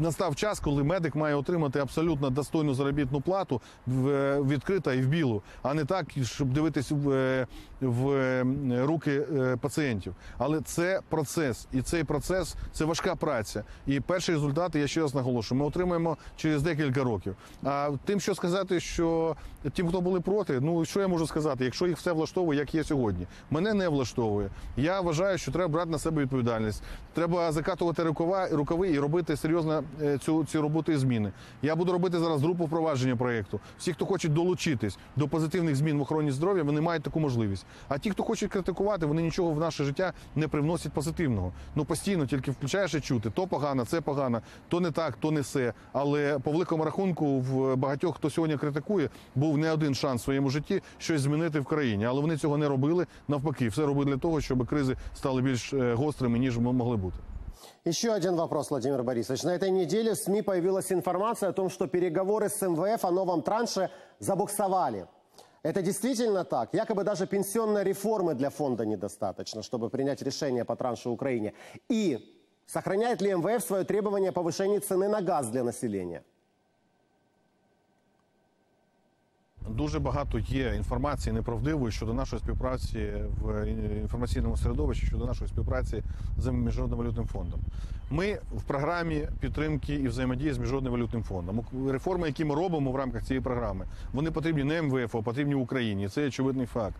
Настав час, коли медик має отримати абсолютно достойну заробітну плату відкрита і в білу, а не так, щоб дивитись в, в руки пацієнтів. Але це процес, і цей процес – це важка праця. І перші результати, я ще раз наголошую, ми отримаємо через декілька років. А тим, що сказати, що тим, хто були проти, ну, що я можу сказати, якщо їх все влаштовує, як є сьогодні. Мене не влаштовує. Я вважаю, що треба брати на себе відповідальність. Треба закатувати рукави і робити серйозно Цю, цю роботу і зміни. Я буду робити зараз групу впровадження проєкту. Всі, хто хочуть долучитись до позитивних змін в охороні здоров'я, вони мають таку можливість. А ті, хто хочуть критикувати, вони нічого в наше життя не привносять позитивного. Ну, постійно тільки включаєш і чути. То погано, це погано, то не так, то не все. Але по великому рахунку в багатьох, хто сьогодні критикує, був не один шанс в своєму житті щось змінити в країні. Але вони цього не робили, навпаки. Все робили для того, щоб кризи стали більш гострими, ніж могли бути. Еще один вопрос, Владимир Борисович. На этой неделе в СМИ появилась информация о том, что переговоры с эм вэ эф о новом транше забуксовали. Это действительно так? Якобы даже пенсионной реформы для фонда недостаточно, чтобы принять решение по траншу Украине. И сохраняет ли эм вэ эф свое требование о повышении цены на газ для населения? Дуже багато є інформації неправдивої щодо нашої співпраці в інформаційному середовищі, щодо нашої співпраці з Міжнародним валютним фондом. Ми в програмі підтримки і взаємодії з Міжнародним валютним фондом. Реформи, які ми робимо в рамках цієї програми, вони потрібні не ем вэ эф, а потрібні Україні. Це очевидний факт.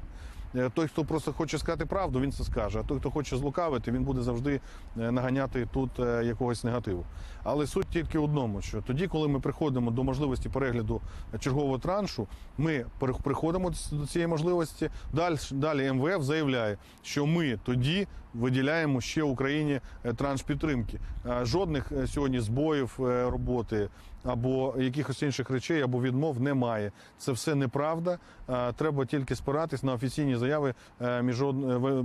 Той, хто просто хоче сказати правду, він це скаже, а той, хто хоче злукавити, він буде завжди наганяти тут якогось негативу. Але суть тільки в одному, що тоді, коли ми приходимо до можливості перегляду чергового траншу, ми приходимо до цієї можливості, далі ем вэ эф заявляє, що ми тоді виділяємо ще Україні транш підтримки. Жодних сьогодні збоїв роботи, або якихось інших речей, або відмов немає. Це все неправда. Треба тільки спиратись на офіційні заяви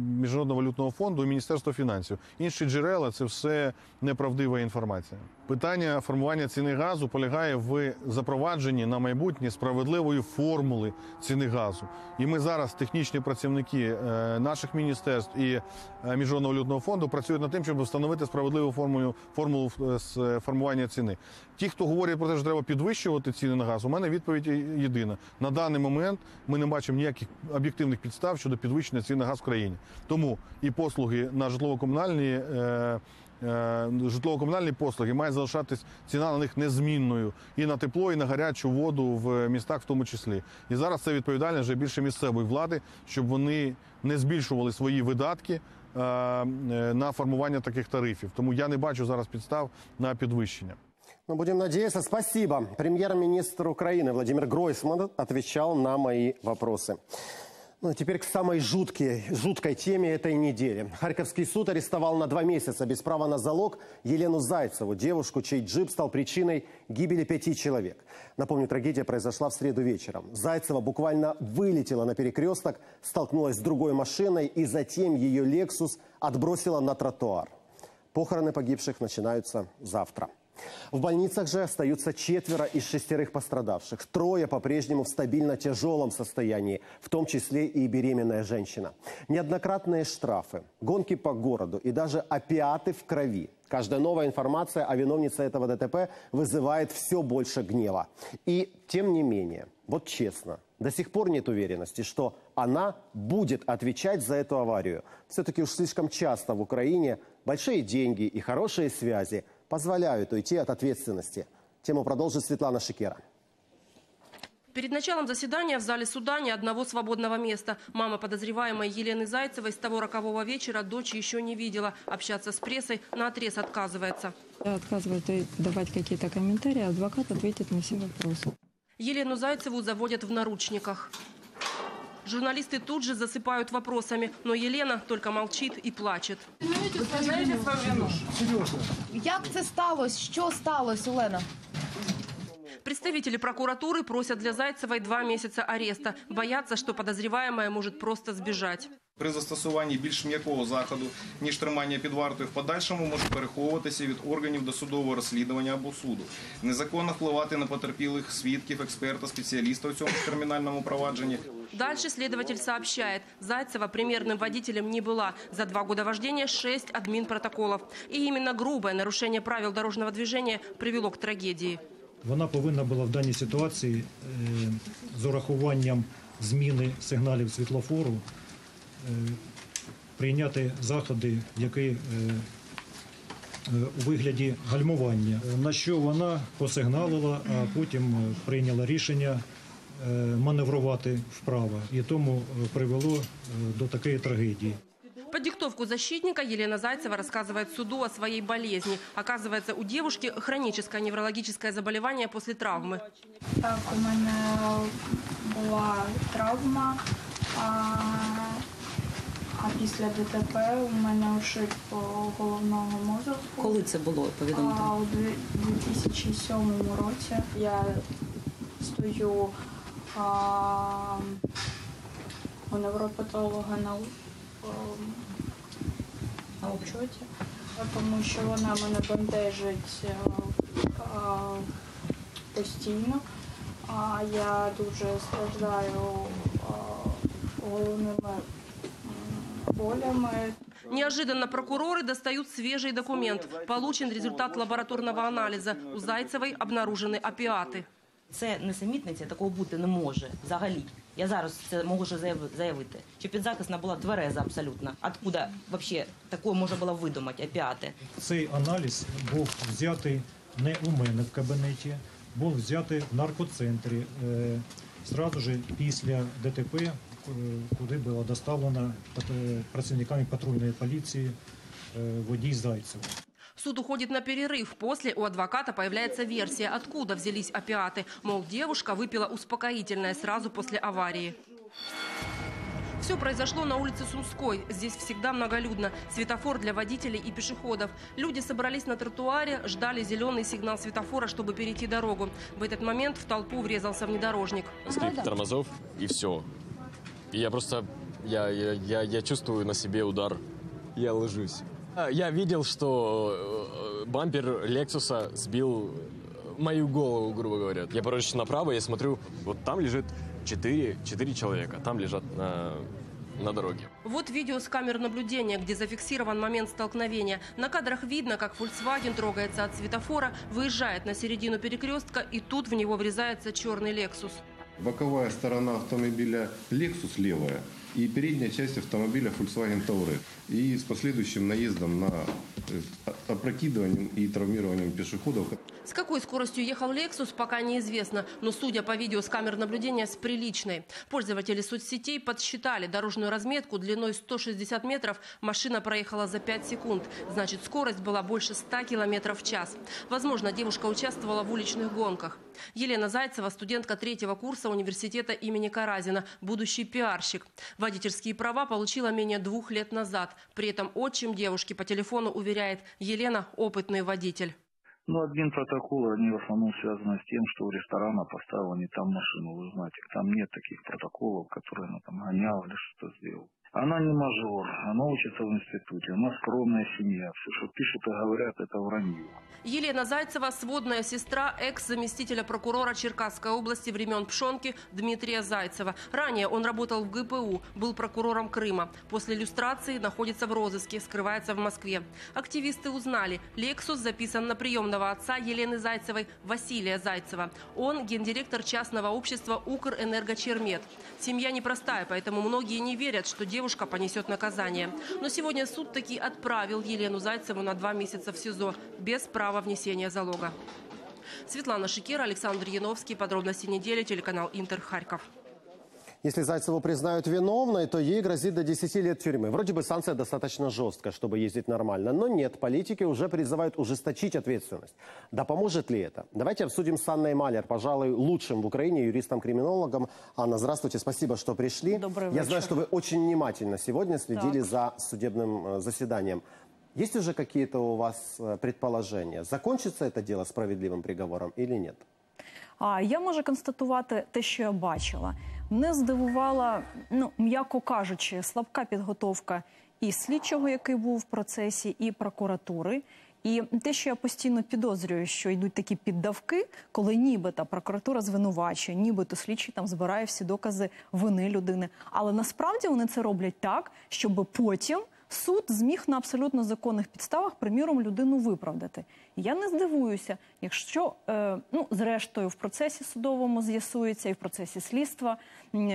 Міжнародного валютного фонду і Міністерства фінансів. Інші джерела – це все неправдива інформація. Питання формування ціни газу полягає в запровадженні на майбутнє справедливої формули ціни газу. І ми зараз, технічні працівники наших міністерств і Міжнародного валютного фонду, працюють над тим, щоб встановити справедливу формулу формування ціни. Ті, хто говорять про те, що треба підвищувати ціни на газ, у мене відповідь єдина. На даний момент ми не бачимо ніяких об'єктивних підстав щодо підвищення цін на газ в країні. Тому і послуги на житлово-комунальні житлово-комунальні послуги має залишатись ціна на них незмінною і на тепло, і на гарячу воду в містах в тому числі. І зараз це відповідальність вже більше місцевої влади, щоб вони не збільшували свої видатки на формування таких тарифів. Тому я не бачу зараз підстав на підвищення. Но будем надеяться. Спасибо. Премьер-министр Украины Владимир Гройсман отвечал на мои вопросы. Ну а теперь к самой жуткой, жуткой теме этой недели. Харьковский суд арестовал на два месяца без права на залог Елену Зайцеву, девушку, чей джип стал причиной гибели пяти человек. Напомню, трагедия произошла в среду вечером. Зайцева буквально вылетела на перекресток, столкнулась с другой машиной и затем ее «Лексус» отбросила на тротуар. Похороны погибших начинаются завтра. В больницах же остаются четверо из шестерых пострадавших. Трое по-прежнему в стабильно тяжелом состоянии, в том числе и беременная женщина. Неоднократные штрафы, гонки по городу и даже опиаты в крови. Каждая новая информация о виновнице этого ДТП вызывает все больше гнева. И тем не менее, вот честно, до сих пор нет уверенности, что она будет отвечать за эту аварию. Все-таки уж слишком часто в Украине большие деньги и хорошие связи позволяют уйти от ответственности. Тему продолжит Светлана Шикера. Перед началом заседания в зале суда ни одного свободного места. Мама подозреваемой Елены Зайцевой с того рокового вечера дочь еще не видела. Общаться с прессой наотрез отказывается. Я отказываюсь давать какие-то комментарии, адвокат ответит на все вопросы. Елену Зайцеву заводят в наручниках. Журналисты тут же засыпают вопросами, но Елена только молчит и плачет. Вы признаете свою вину? Серьезно. Как это сталось? Что сталось, Олена? Представители прокуратуры просят для Зайцевой два месяца ареста. Боятся, что подозреваемая может просто сбежать. При застосуванні більш м'якого заходу, ніж тримання під вартою, в подальшому може переховуватися від органів досудового розслідування або суду. Незаконно впливати на потерпілих, свідків, експерта, спеціаліста у цьому кримінальному провадженні. Дальше следователь сообщает, Зайцева примерным водителем не была. За два года вождения шесть админпротоколов. И именно грубое нарушение правил дорожного движения привело к трагедии. Вона повинна була в даній ситуації з урахуванням зміни сигналів світлофору прийняти заходи, які у вигляді гальмування, на що вона посигналила, а потім прийняла рішення маневрувати вправо. І тому привело до такої трагедії. Под диктовку защитника Елена Зайцева рассказывает суду о своей болезни. Оказывается, у девушки хроническое неврологическое заболевание после травмы. Так, у меня была травма, а, а после ДТП у меня ушиб головного мозга. Коли це було, повідомте? А, у дві тисячі сьомому році я стою а, у невропатолога на на обчоті, тому що вона мене бентежить постійно, а я дуже страждаю головними болями. Неожиданно прокуроры достают свежий документ. Получен результат лабораторного анализа. У Зайцевой обнаружены опіати. Це несамітниця, такого бути не може взагалі. Я зараз це можу заявити, що підзахисна була твереза абсолютно. Откуда взагалі такое можна було видумати опіати? Цей аналіз був взятий не у мене в кабінеті, був взятий в наркоцентрі. Зразу ж після ДТП, куди було доставлено працівниками патрульної поліції водій Зайцева. Суд уходит на перерыв. После у адвоката появляется версия, откуда взялись опиаты. Мол, девушка выпила успокоительное сразу после аварии. Все произошло на улице Сумской. Здесь всегда многолюдно. Светофор для водителей и пешеходов. Люди собрались на тротуаре, ждали зеленый сигнал светофора, чтобы перейти дорогу. В этот момент в толпу врезался внедорожник. Скрип тормозов и все. И я просто... Я, я, я, я чувствую на себе удар. Я ложусь. Я видел, что бампер Лексуса сбил мою голову, грубо говоря. Я порочу направо, я смотрю, вот там лежит четыре, четыре человека, там лежат на, на дороге. Вот видео с камер наблюдения, где зафиксирован момент столкновения. На кадрах видно, как Volkswagen трогается от светофора, выезжает на середину перекрестка, и тут в него врезается черный Lexus. Боковая сторона автомобиля Lexus левая и передняя часть автомобиля Volkswagen Touareg. И с последующим наездом на опрокидыванием и травмированием пешеходов. С какой скоростью ехал Lexus, пока неизвестно. Но, судя по видео с камер наблюдения, с приличной. Пользователи соцсетей подсчитали дорожную разметку длиной сто шестьдесят метров. Машина проехала за пять секунд. Значит, скорость была больше ста километров в час. Возможно, девушка участвовала в уличных гонках. Елена Зайцева, студентка третьего курса университета имени Каразина, будущий пиарщик. Водительские права получила менее двух лет назад. При этом отчим девушки по телефону уверяет, Елена – опытный водитель. Ну, админ протоколы, они в основном связаны с тем, что у ресторана поставила не там машину, вы знаете. Там нет таких протоколов, которые она там гоняла или что-то сделала. Она не мажор, она учится в институте, она скромная семья. Все, что пишут и говорят, это вранье. Елена Зайцева – сводная сестра экс-заместителя прокурора Черкасской области времен Пшонки Дмитрия Зайцева. Ранее он работал в ГПУ, был прокурором Крыма. После люстрации находится в розыске, скрывается в Москве. Активисты узнали, Lexus записан на приемного отца Елены Зайцевой Василия Зайцева. Он – гендиректор частного общества «Укрэнергочермет». Семья непростая, поэтому многие не верят, что девушка... Девушка понесет наказание. Но сегодня суд таки отправил Елену Зайцеву на два месяца в СИЗО без права внесения залога. Светлана Шикера, Александр Яновский. Подробности недели. Телеканал Интер. Харьков. Если Зайцеву признают виновной, то ей грозит до десяти лет тюрьмы. Вроде бы санкция достаточно жесткая, чтобы ездить нормально. Но нет, политики уже призывают ужесточить ответственность. Да поможет ли это? Давайте обсудим с Анной Малер, пожалуй, лучшим в Украине юристом-криминологом. Анна, здравствуйте, спасибо, что пришли. Добрый вечер. Я знаю, что вы очень внимательно сегодня следили так. за судебным заседанием. Есть уже какие-то у вас предположения? Закончится это дело справедливым приговором или нет? А я можу констатувати те, що я бачила. Мене здивувала, ну, м'яко кажучи, слабка підготовка і слідчого, який був в процесі, і прокуратури. І те, що я постійно підозрюю, що йдуть такі піддавки, коли нібито прокуратура звинувачує, нібито слідчий там збирає всі докази вини людини. Але насправді вони це роблять так, щоб потім суд зміг на абсолютно законних підставах, приміром, людину виправдати. Я не здивуюся, якщо, е, ну, зрештою, в процесі судовому з'ясується і в процесі слідства,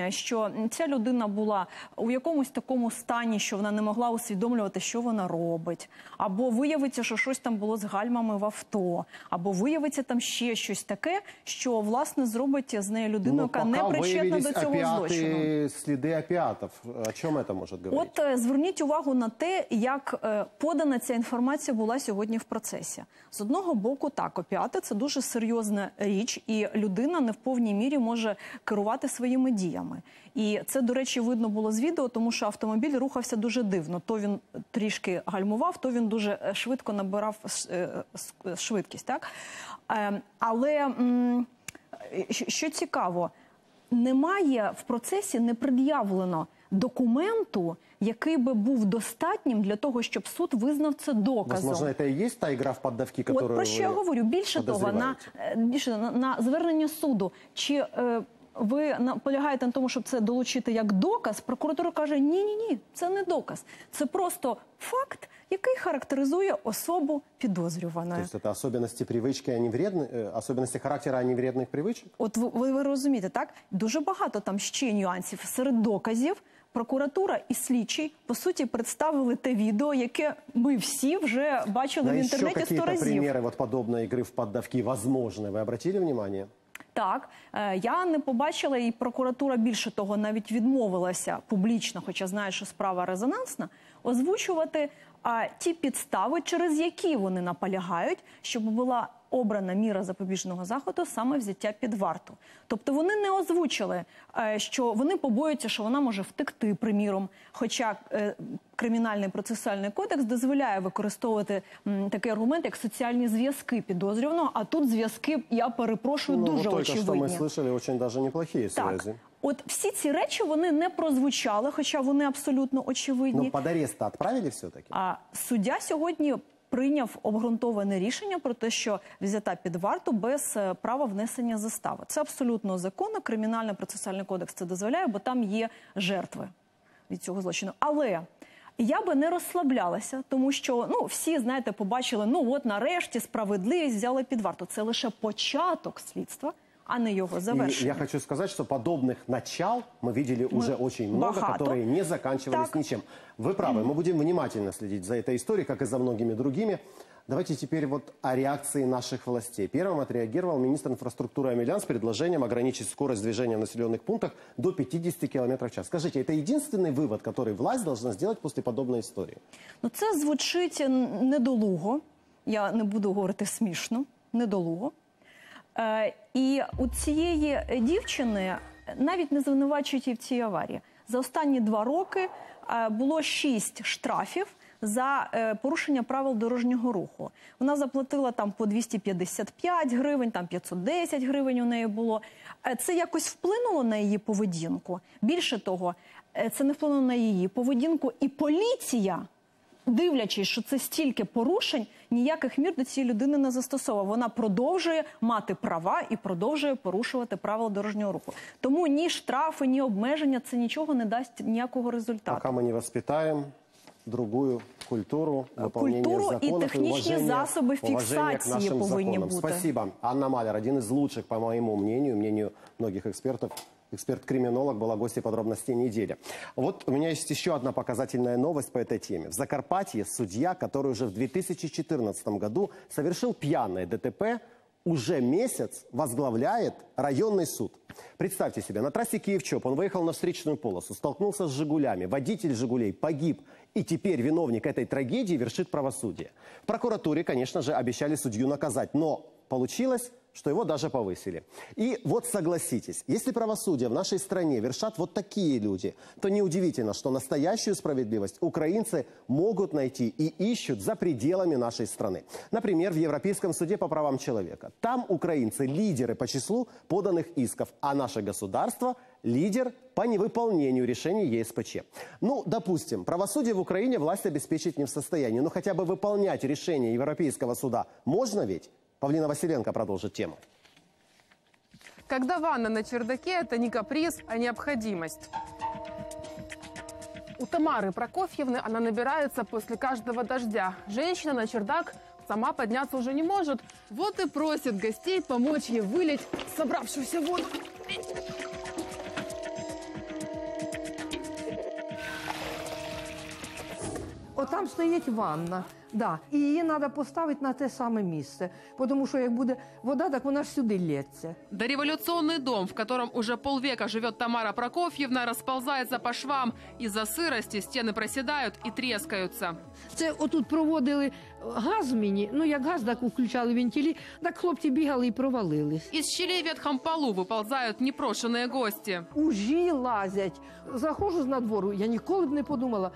що ця людина була у якомусь такому стані, що вона не могла усвідомлювати, що вона робить, або виявиться, що щось там було з гальмами в авто, або виявиться там ще щось таке, що, власне, зробить з нею людину, яка не причетна до цього злочину. Опіати, сліди опіатів. О чому це може говорити? От зверніть увагу на те, як подана ця інформація була сьогодні в процесі. З одного боку, так, опіати – це дуже серйозна річ, і людина не в повній мірі може керувати своїми діями. І це, до речі, видно було з відео, тому що автомобіль рухався дуже дивно. То він трішки гальмував, то він дуже швидко набирав швидкість, так? Але, що цікаво, немає в процесі, не пред'явлено документу, який би був достатнім для того, щоб суд визнав це доказом. Можливо, це і є та ігра в піддавки, яку ви подозріваєте? От про що я говорю. Більше того, на, на, на звернення суду, чи е, ви наполягаєте на тому, щоб це долучити як доказ, прокуратура каже, ні-ні-ні, це не доказ. Це просто факт, який характеризує особу підозрюваної. Тобто це особливості привички, а не вредні, особливості характеру, а не вредних привичок? От ви, ви розумієте, так? Дуже багато там ще нюансів серед доказів. Прокуратура і слідчий, по суті, представили те відео, яке ми всі вже бачили в інтернеті сто разів. А ще якісь приміри подобної ігри в піддавки можливі? Ви обратили увагу? Так, я не побачила, і прокуратура більше того навіть відмовилася публічно, хоча знає, що справа резонансна, озвучувати а, ті підстави, через які вони наполягають, щоб була обрана міра запобіжного заходу саме взяття під варту. Тобто вони не озвучили, що вони побоюються, що вона може втекти, приміром. Хоча Кримінальний процесуальний кодекс дозволяє використовувати такий аргумент, як соціальні зв'язки підозрюваного, а тут зв'язки, я перепрошую, ну, дуже очевидні. Тільки що ми слышали, очень даже неплохие связи. От всі ці речі вони не прозвучали, хоча вони абсолютно очевидні. Ну, під арест відправили все-таки? А суддя сьогодні прийняв обґрунтоване рішення про те, що взята під варту без права внесення застави. Це абсолютно законно, Кримінальний процесуальний кодекс це дозволяє, бо там є жертви від цього злочину. Але я би не розслаблялася, тому що, ну, всі, знаєте, побачили, ну от нарешті справедливість взяли під варту. Це лише початок слідства, а не его завершение. И я хочу сказать, что подобных начал мы видели мы уже очень много, багато. которые не заканчивались так. ничем. Вы правы, mm. мы будем внимательно следить за этой историей, как и за многими другими. Давайте теперь вот о реакции наших властей. Первым отреагировал министр инфраструктуры Амелян с предложением ограничить скорость движения в населенных пунктах до пятидесяти километров в час. Скажите, это единственный вывод, который власть должна сделать после подобной истории? Ну, це звучить недолуго. Я не буду говорити смішно. Недолуго. І у цієї дівчини навіть не звинувачують її в цій аварії. За останні два роки було шість штрафів за порушення правил дорожнього руху. Вона заплатила там по двісті п'ятдесят п'ять гривень, там п'ятсот десять гривень у неї було. Це якось вплинуло на її поведінку. Більше того, це не вплинуло на її поведінку. І поліція, дивлячись, що це стільки порушень, ніяких мір до цієї людини не застосовував. Вона продовжує мати права і продовжує порушувати правила дорожнього руху. Тому ні штрафи, ні обмеження, це нічого не дасть ніякого результату. Поки ми не воспитаємо другую культуру, виповнення законів і технічні засоби фіксації повинні бути. Спасибо. Анна Малер, один із лучших, по моєму мнению, мнению многих експертів, эксперт-криминолог была гостья подробностей недели. Вот у меня есть еще одна показательная новость по этой теме. В Закарпатье судья, который уже в две тысячи четырнадцатом году совершил пьяное ДТП, уже месяц возглавляет районный суд. Представьте себе, на трассе Киев-Чоп он выехал на встречную полосу, столкнулся с «Жигулями», водитель «Жигулей» погиб, и теперь виновник этой трагедии вершит правосудие. В прокуратуре, конечно же, обещали судью наказать, но получилось, что его даже повысили. И вот согласитесь, если правосудие в нашей стране вершат вот такие люди, то неудивительно, что настоящую справедливость украинцы могут найти и ищут за пределами нашей страны. Например, в Европейском суде по правам человека. Там украинцы лидеры по числу поданных исков, а наше государство лидер по невыполнению решений ЕСПЧ. Ну, допустим, правосудие в Украине власть обеспечить не в состоянии, но хотя бы выполнять решения Европейского суда можно ведь? Павлина Василенко продолжит тему. Когда ванна на чердаке – это не каприз, а необходимость. У Тамары Прокофьевны она набирается после каждого дождя. Женщина на чердак сама подняться уже не может. Вот и просит гостей помочь ей вылить собравшуюся воду. Вот там стоит ванна. Да, і її треба поставити на те саме місце, тому що як буде вода, так вона ж сюди лється. Дореволюционный дом, в котором уже полвека живет Тамара Прокофьевна, расползается по швам. Из-за сырости стены проседают и трескаются. Це отут проводили газ мені, ну як газ, так включали вентилі, так хлопці бігали і провалились. Из щелей в ветхом полу выползают непрошенные гости. Ужі лазять. Захожу на двор, я ніколи б не подумала,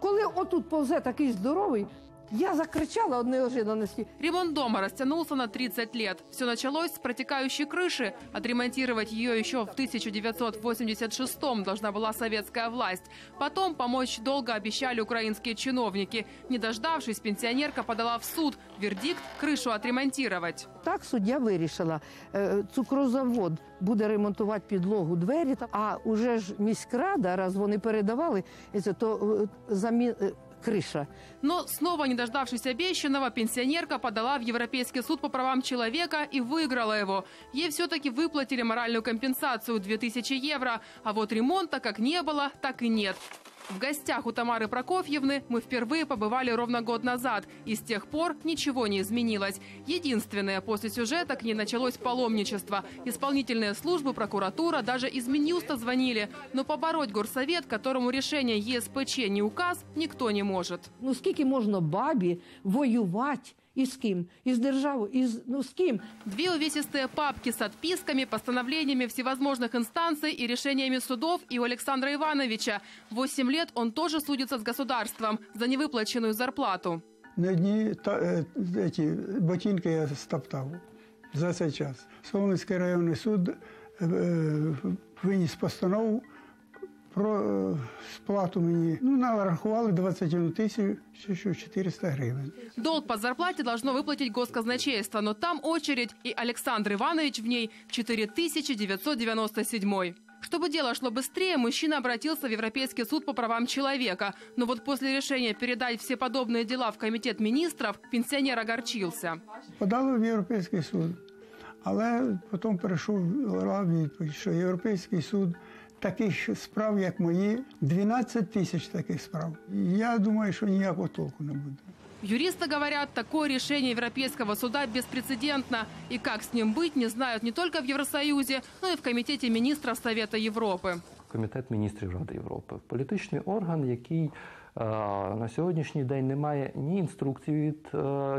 коли отут повзе такий здоровий, я закричала от неожиданности. Ремонт дома растянулся на тридцать лет. Все началось с протекающей крыши. Отремонтировать ее еще в тысяча девятьсот восемьдесят шестом должна была советская власть. Потом помочь долго обещали украинские чиновники. Не дождавшись, пенсионерка подала в суд. Вердикт – крышу отремонтировать. Так судья решила. Цукрозавод буде ремонтувати підлогу, двері. А уже ж міськрада, раз вони передавали, то замі... крыша. Но снова не дождавшись обещанного, пенсионерка подала в Европейский суд по правам человека и выиграла его. Ей все-таки выплатили моральную компенсацию – две тысячи евро. А вот ремонта как не было, так и нет. В гостях у Тамары Прокофьевны мы впервые побывали ровно год назад, и с тех пор ничего не изменилось. Единственное, после сюжета к ней началось паломничество. Исполнительные службы, прокуратура, даже из Минюста звонили. Но побороть горсовет, которому решение ЕСПЧ не указ, никто не может. Ну сколько можно бабе воевать? И с кем? Из державы? Из... Ну, с кем? Две увесистые папки с отписками, постановлениями всевозможных инстанций и решениями судов и у Александра Ивановича. Восемь лет он тоже судится с государством за невыплаченную зарплату. На дни та, эти ботинки я стоптал за сейчас. Солнецкий районный суд э, вынес постанову про сплату мне. Ну, нарахували двадцать одну тысячу четыреста гривен. Долг по зарплате должно выплатить госказначейство, но там очередь, и Александр Иванович в ней четыре тысячи девятьсот девяносто семь. Чтобы дело шло быстрее, мужчина обратился в Европейский суд по правам человека. Но вот после решения передать все подобные дела в комитет министров, пенсионер огорчился. Подал в Европейский суд, але потом пришел в что Европейский суд таких справ, как мои, двенадцать тысяч таких справ. Я думаю, что никакого толку не будет. Юристы говорят, такое решение Европейского суда беспрецедентно. И как с ним быть, не знают не только в Евросоюзе, но и в Комитете министров Совета Європи. Комітет міністрів Ради Європи – політичний орган, який на сьогоднішній день не має ні інструкцій від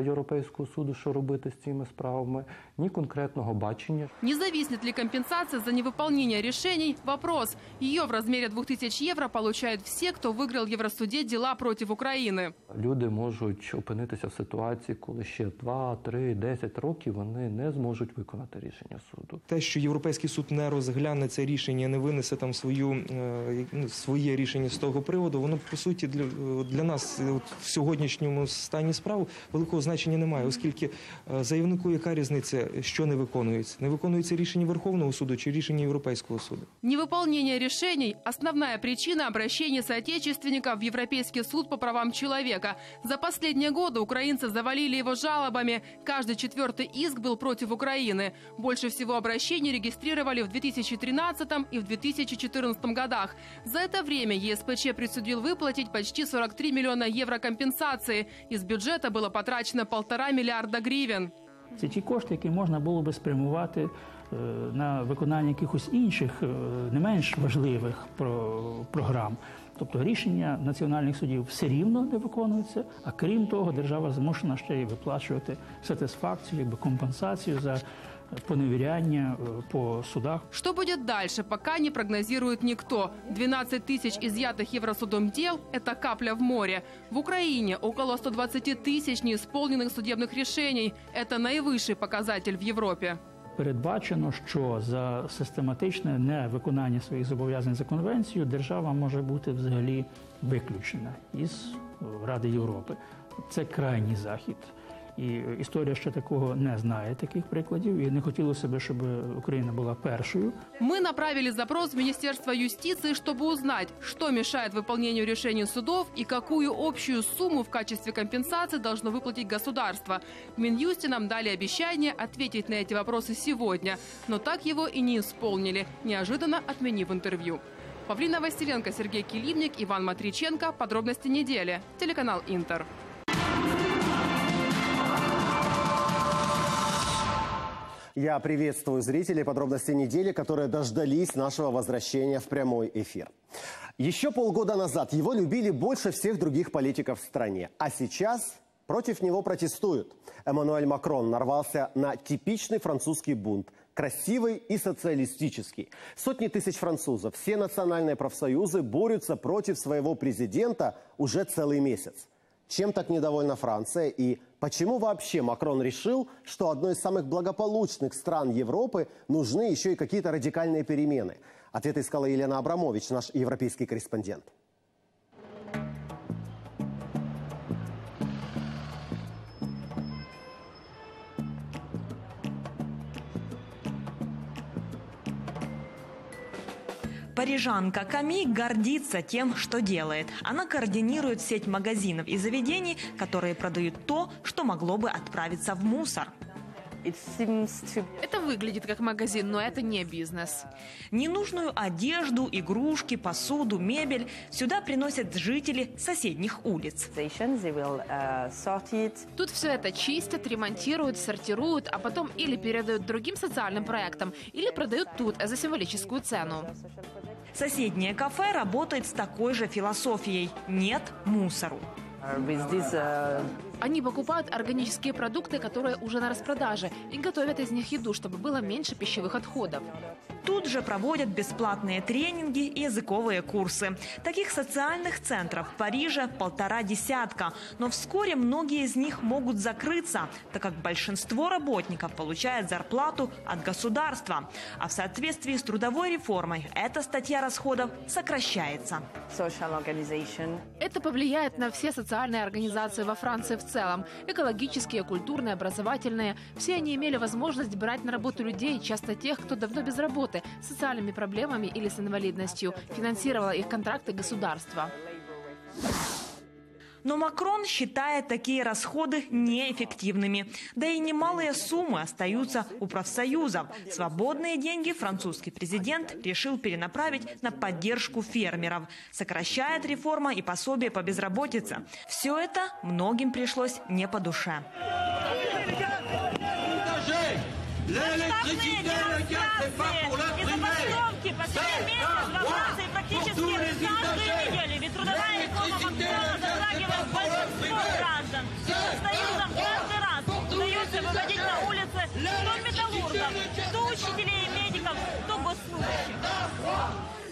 Європейського суду, що робити з цими справами, ні конкретного бачення. Не зависнет ли компенсация за невыполнение решений – вопрос. Ее в размере двух тысяч евро получают все, кто выиграл в Евросуде дела против Украины. Люди можуть опинитися в ситуації, коли ще два, три, десять років вони не зможуть виконати рішення суду. Те, що Європейський суд не розгляне це рішення, не винесе там свою, своє рішення з того приводу, воно, по суті, для Для нас в сьогоднішньому стані справ великого значення немає, оскільки заявнику яка різниця, що не виконується? Не виконується рішення Верховного суду чи рішення Європейського суду? Невыполнение решений – основная причина обращения соотечественников в Европейский суд по правам человека. За последние годы украинцы завалили его жалобами. Каждый четвертый иск был против Украины. Больше всего обращений регистрировали в две тысячи тринадцатом и в две тысячи четырнадцатом годах. За это время ЕСПЧ присудил выплатить почти Почти сорок три миллиона евро компенсации. Из бюджета было потрачено полтора миллиарда гривен. Це ті кошти, які можна було би спрямувати на виконання якихось інших, не менш важливих програм. Тобто рішення національних судів все рівно не виконуються, а крім того, держава змушена ще й виплачувати сатисфакцію, якби компенсацію за поневіряння по судах. Что будет дальше, пока не прогнозирует никто. двенадцать тысяч изъятых Евросудом дел – это капля в море. В Украине около ста двадцати тысяч неисполненных судебных решений. Это наивысший показатель в Европе. Передбачено, що за систематичне невиконання своїх зобов'язань за конвенцією держава може бути взагалі виключена із Ради Європи. Це крайній захід. І історія ще такого не знає, таких прикладів, і не хотілося б, щоб Україна була першою. Мы направили запрос в Министерство юстиции, чтобы узнать, что мешает выполнению решений судов и какую общую сумму в качестве компенсации должно выплатить государство. В Минюсте нам дали обещание ответить на эти вопросы сегодня, но так его и не исполнили, неожиданно отменив интервью. Павлина Василенко, Сергей Килимник, Иван Матриченко. Подробности недели. Телеканал Интер. Я приветствую зрителей подробностей недели, которые дождались нашего возвращения в прямой эфир. Еще полгода назад его любили больше всех других политиков в стране. А сейчас против него протестуют. Эммануэль Макрон нарвался на типичный французский бунт. Красивый и социалистический. Сотни тысяч французов, все национальные профсоюзы борются против своего президента уже целый месяц. Чем так недовольна Франция и почему вообще Макрон решил, что одной из самых благополучных стран Европы нужны еще и какие-то радикальные перемены? Ответ искала Елена Абрамович, наш европейский корреспондент. Парижанка Ками гордится тем, что делает. Она координирует сеть магазинов и заведений, которые продают то, что могло бы отправиться в мусор. Это выглядит как магазин, но это не бизнес. Ненужную одежду, игрушки, посуду, мебель сюда приносят жители соседних улиц. Тут все это чистят, ремонтируют, сортируют, а потом или передают другим социальным проектам, или продают тут за символическую цену. Соседнее кафе работает с такой же философией «нет мусору». Они покупают органические продукты, которые уже на распродаже, и готовят из них еду, чтобы было меньше пищевых отходов. Тут же проводят бесплатные тренинги и языковые курсы. Таких социальных центров в Париже полтора десятка. Но вскоре многие из них могут закрыться, так как большинство работников получает зарплату от государства. А в соответствии с трудовой реформой эта статья расходов сокращается. Это повлияет на все социальные организации во Франции в В целом. Экологические, культурные, образовательные. Все они имели возможность брать на работу людей, часто тех, кто давно без работы, с социальными проблемами или с инвалидностью. Финансировало их контракты государства. Но Макрон считает такие расходы неэффективными. Да и немалые суммы остаются у профсоюзов. Свободные деньги французский президент решил перенаправить на поддержку фермеров. Сокращает реформа и пособие по безработице. Все это многим пришлось не по душе.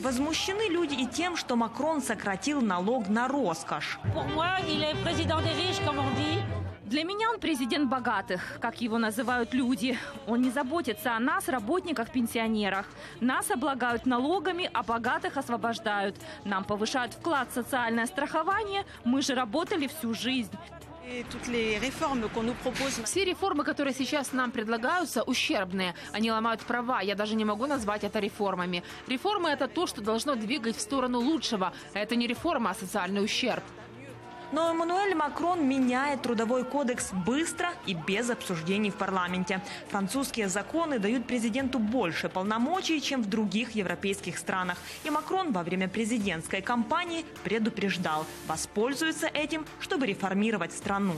Возмущены люди и тем, что Макрон сократил налог на роскошь. Для меня он президент богатых, как его называют люди. Он не заботится о нас, работниках, пенсионерах. Нас облагают налогами, а богатых освобождают. Нам повышают вклад в социальное страхование. Мы же работали всю жизнь. Все реформы, которые сейчас нам предлагаются, ущербные. Они ломают права. Я даже не могу назвать это реформами. Реформы – это то, что должно двигать в сторону лучшего. Это не реформа, а социальный ущерб. Но Эммануэль Макрон меняет трудовой кодекс быстро и без обсуждений в парламенте. Французские законы дают президенту больше полномочий, чем в других европейских странах. И Макрон во время президентской кампании предупреждал, воспользуется этим, чтобы реформировать страну.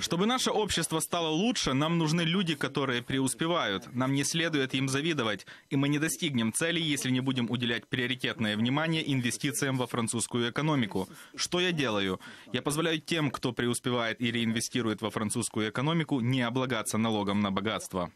Чтобы наше общество стало лучше, нам нужны люди, которые преуспевают. Нам не следует им завидовать. И мы не достигнем цели, если не будем уделять приоритетное внимание инвестициям во французскую экономику. Что я делаю? Я позволяю тем, кто преуспевает или инвестирует во французскую экономику, не облагаться налогом на богатство.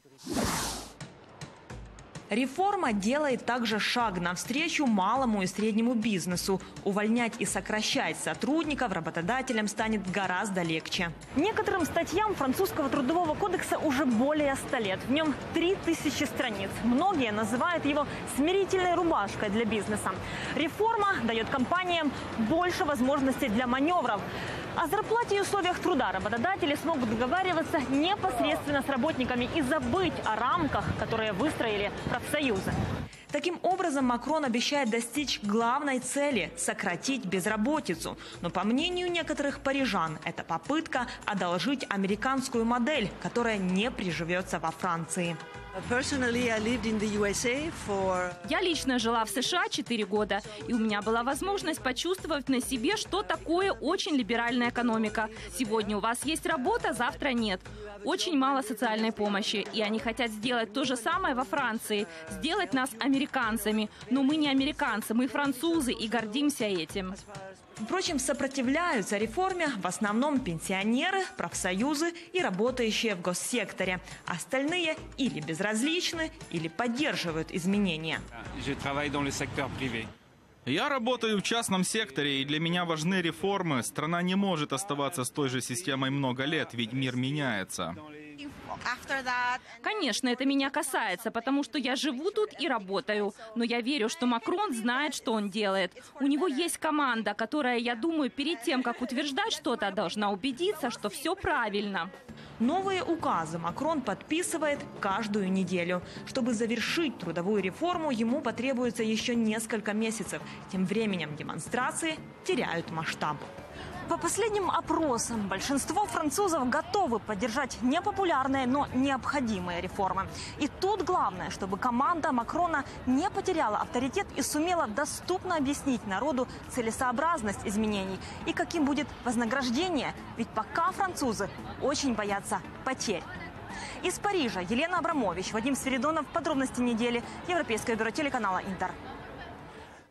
Реформа делает также шаг навстречу малому и среднему бизнесу. Увольнять и сокращать сотрудников работодателям станет гораздо легче. Некоторым статьям французского трудового кодекса уже более ста лет. В нем три тысячи страниц. Многие называют его смирительной рубашкой для бизнеса. Реформа дает компаниям больше возможностей для маневров. О зарплате и условиях труда работодатели смогут договариваться непосредственно с работниками и забыть о рамках, которые выстроили профсоюзы. Таким образом, Макрон обещает достичь главной цели – сократить безработицу. Но, по мнению некоторых парижан, это попытка одолжить американскую модель, которая не приживется во Франции. Я лично жила в США четыре года, и у меня была возможность почувствовать на себе, что такое очень либеральная экономика. Сегодня у вас есть работа, завтра нет. Очень мало социальной помощи, и они хотят сделать то же самое во Франции, сделать нас американцами. Но мы не американцы, мы французы, и гордимся этим. Впрочем, сопротивляются реформе в основном пенсионеры, профсоюзы и работающие в госсекторе. Остальные или безразличны, или поддерживают изменения. Я работаю в частном секторе, и для меня важны реформы. Страна не может оставаться с той же системой много лет, ведь мир меняется. Конечно, это меня касается, потому что я живу тут и работаю. Но я верю, что Макрон знает, что он делает. У него есть команда, которая, я думаю, перед тем, как утверждать что-то, должна убедиться, что все правильно. Новые указы Макрон подписывает каждую неделю. Чтобы завершить трудовую реформу, ему потребуется еще несколько месяцев. Тем временем демонстрации теряют масштаб. По последним опросам, большинство французов готовы поддержать непопулярные, но необходимые реформы. И тут главное, чтобы команда Макрона не потеряла авторитет и сумела доступно объяснить народу целесообразность изменений и каким будет вознаграждение, ведь пока французы очень боятся потерь. Из Парижа Елена Абрамович, Вадим Свиридонов. Подробности недели. Европейское бюро телеканала «Интер».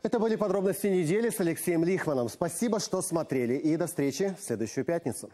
Это были подробности недели с Алексеем Лихманом. Спасибо, что смотрели. И до встречи в следующую пятницу.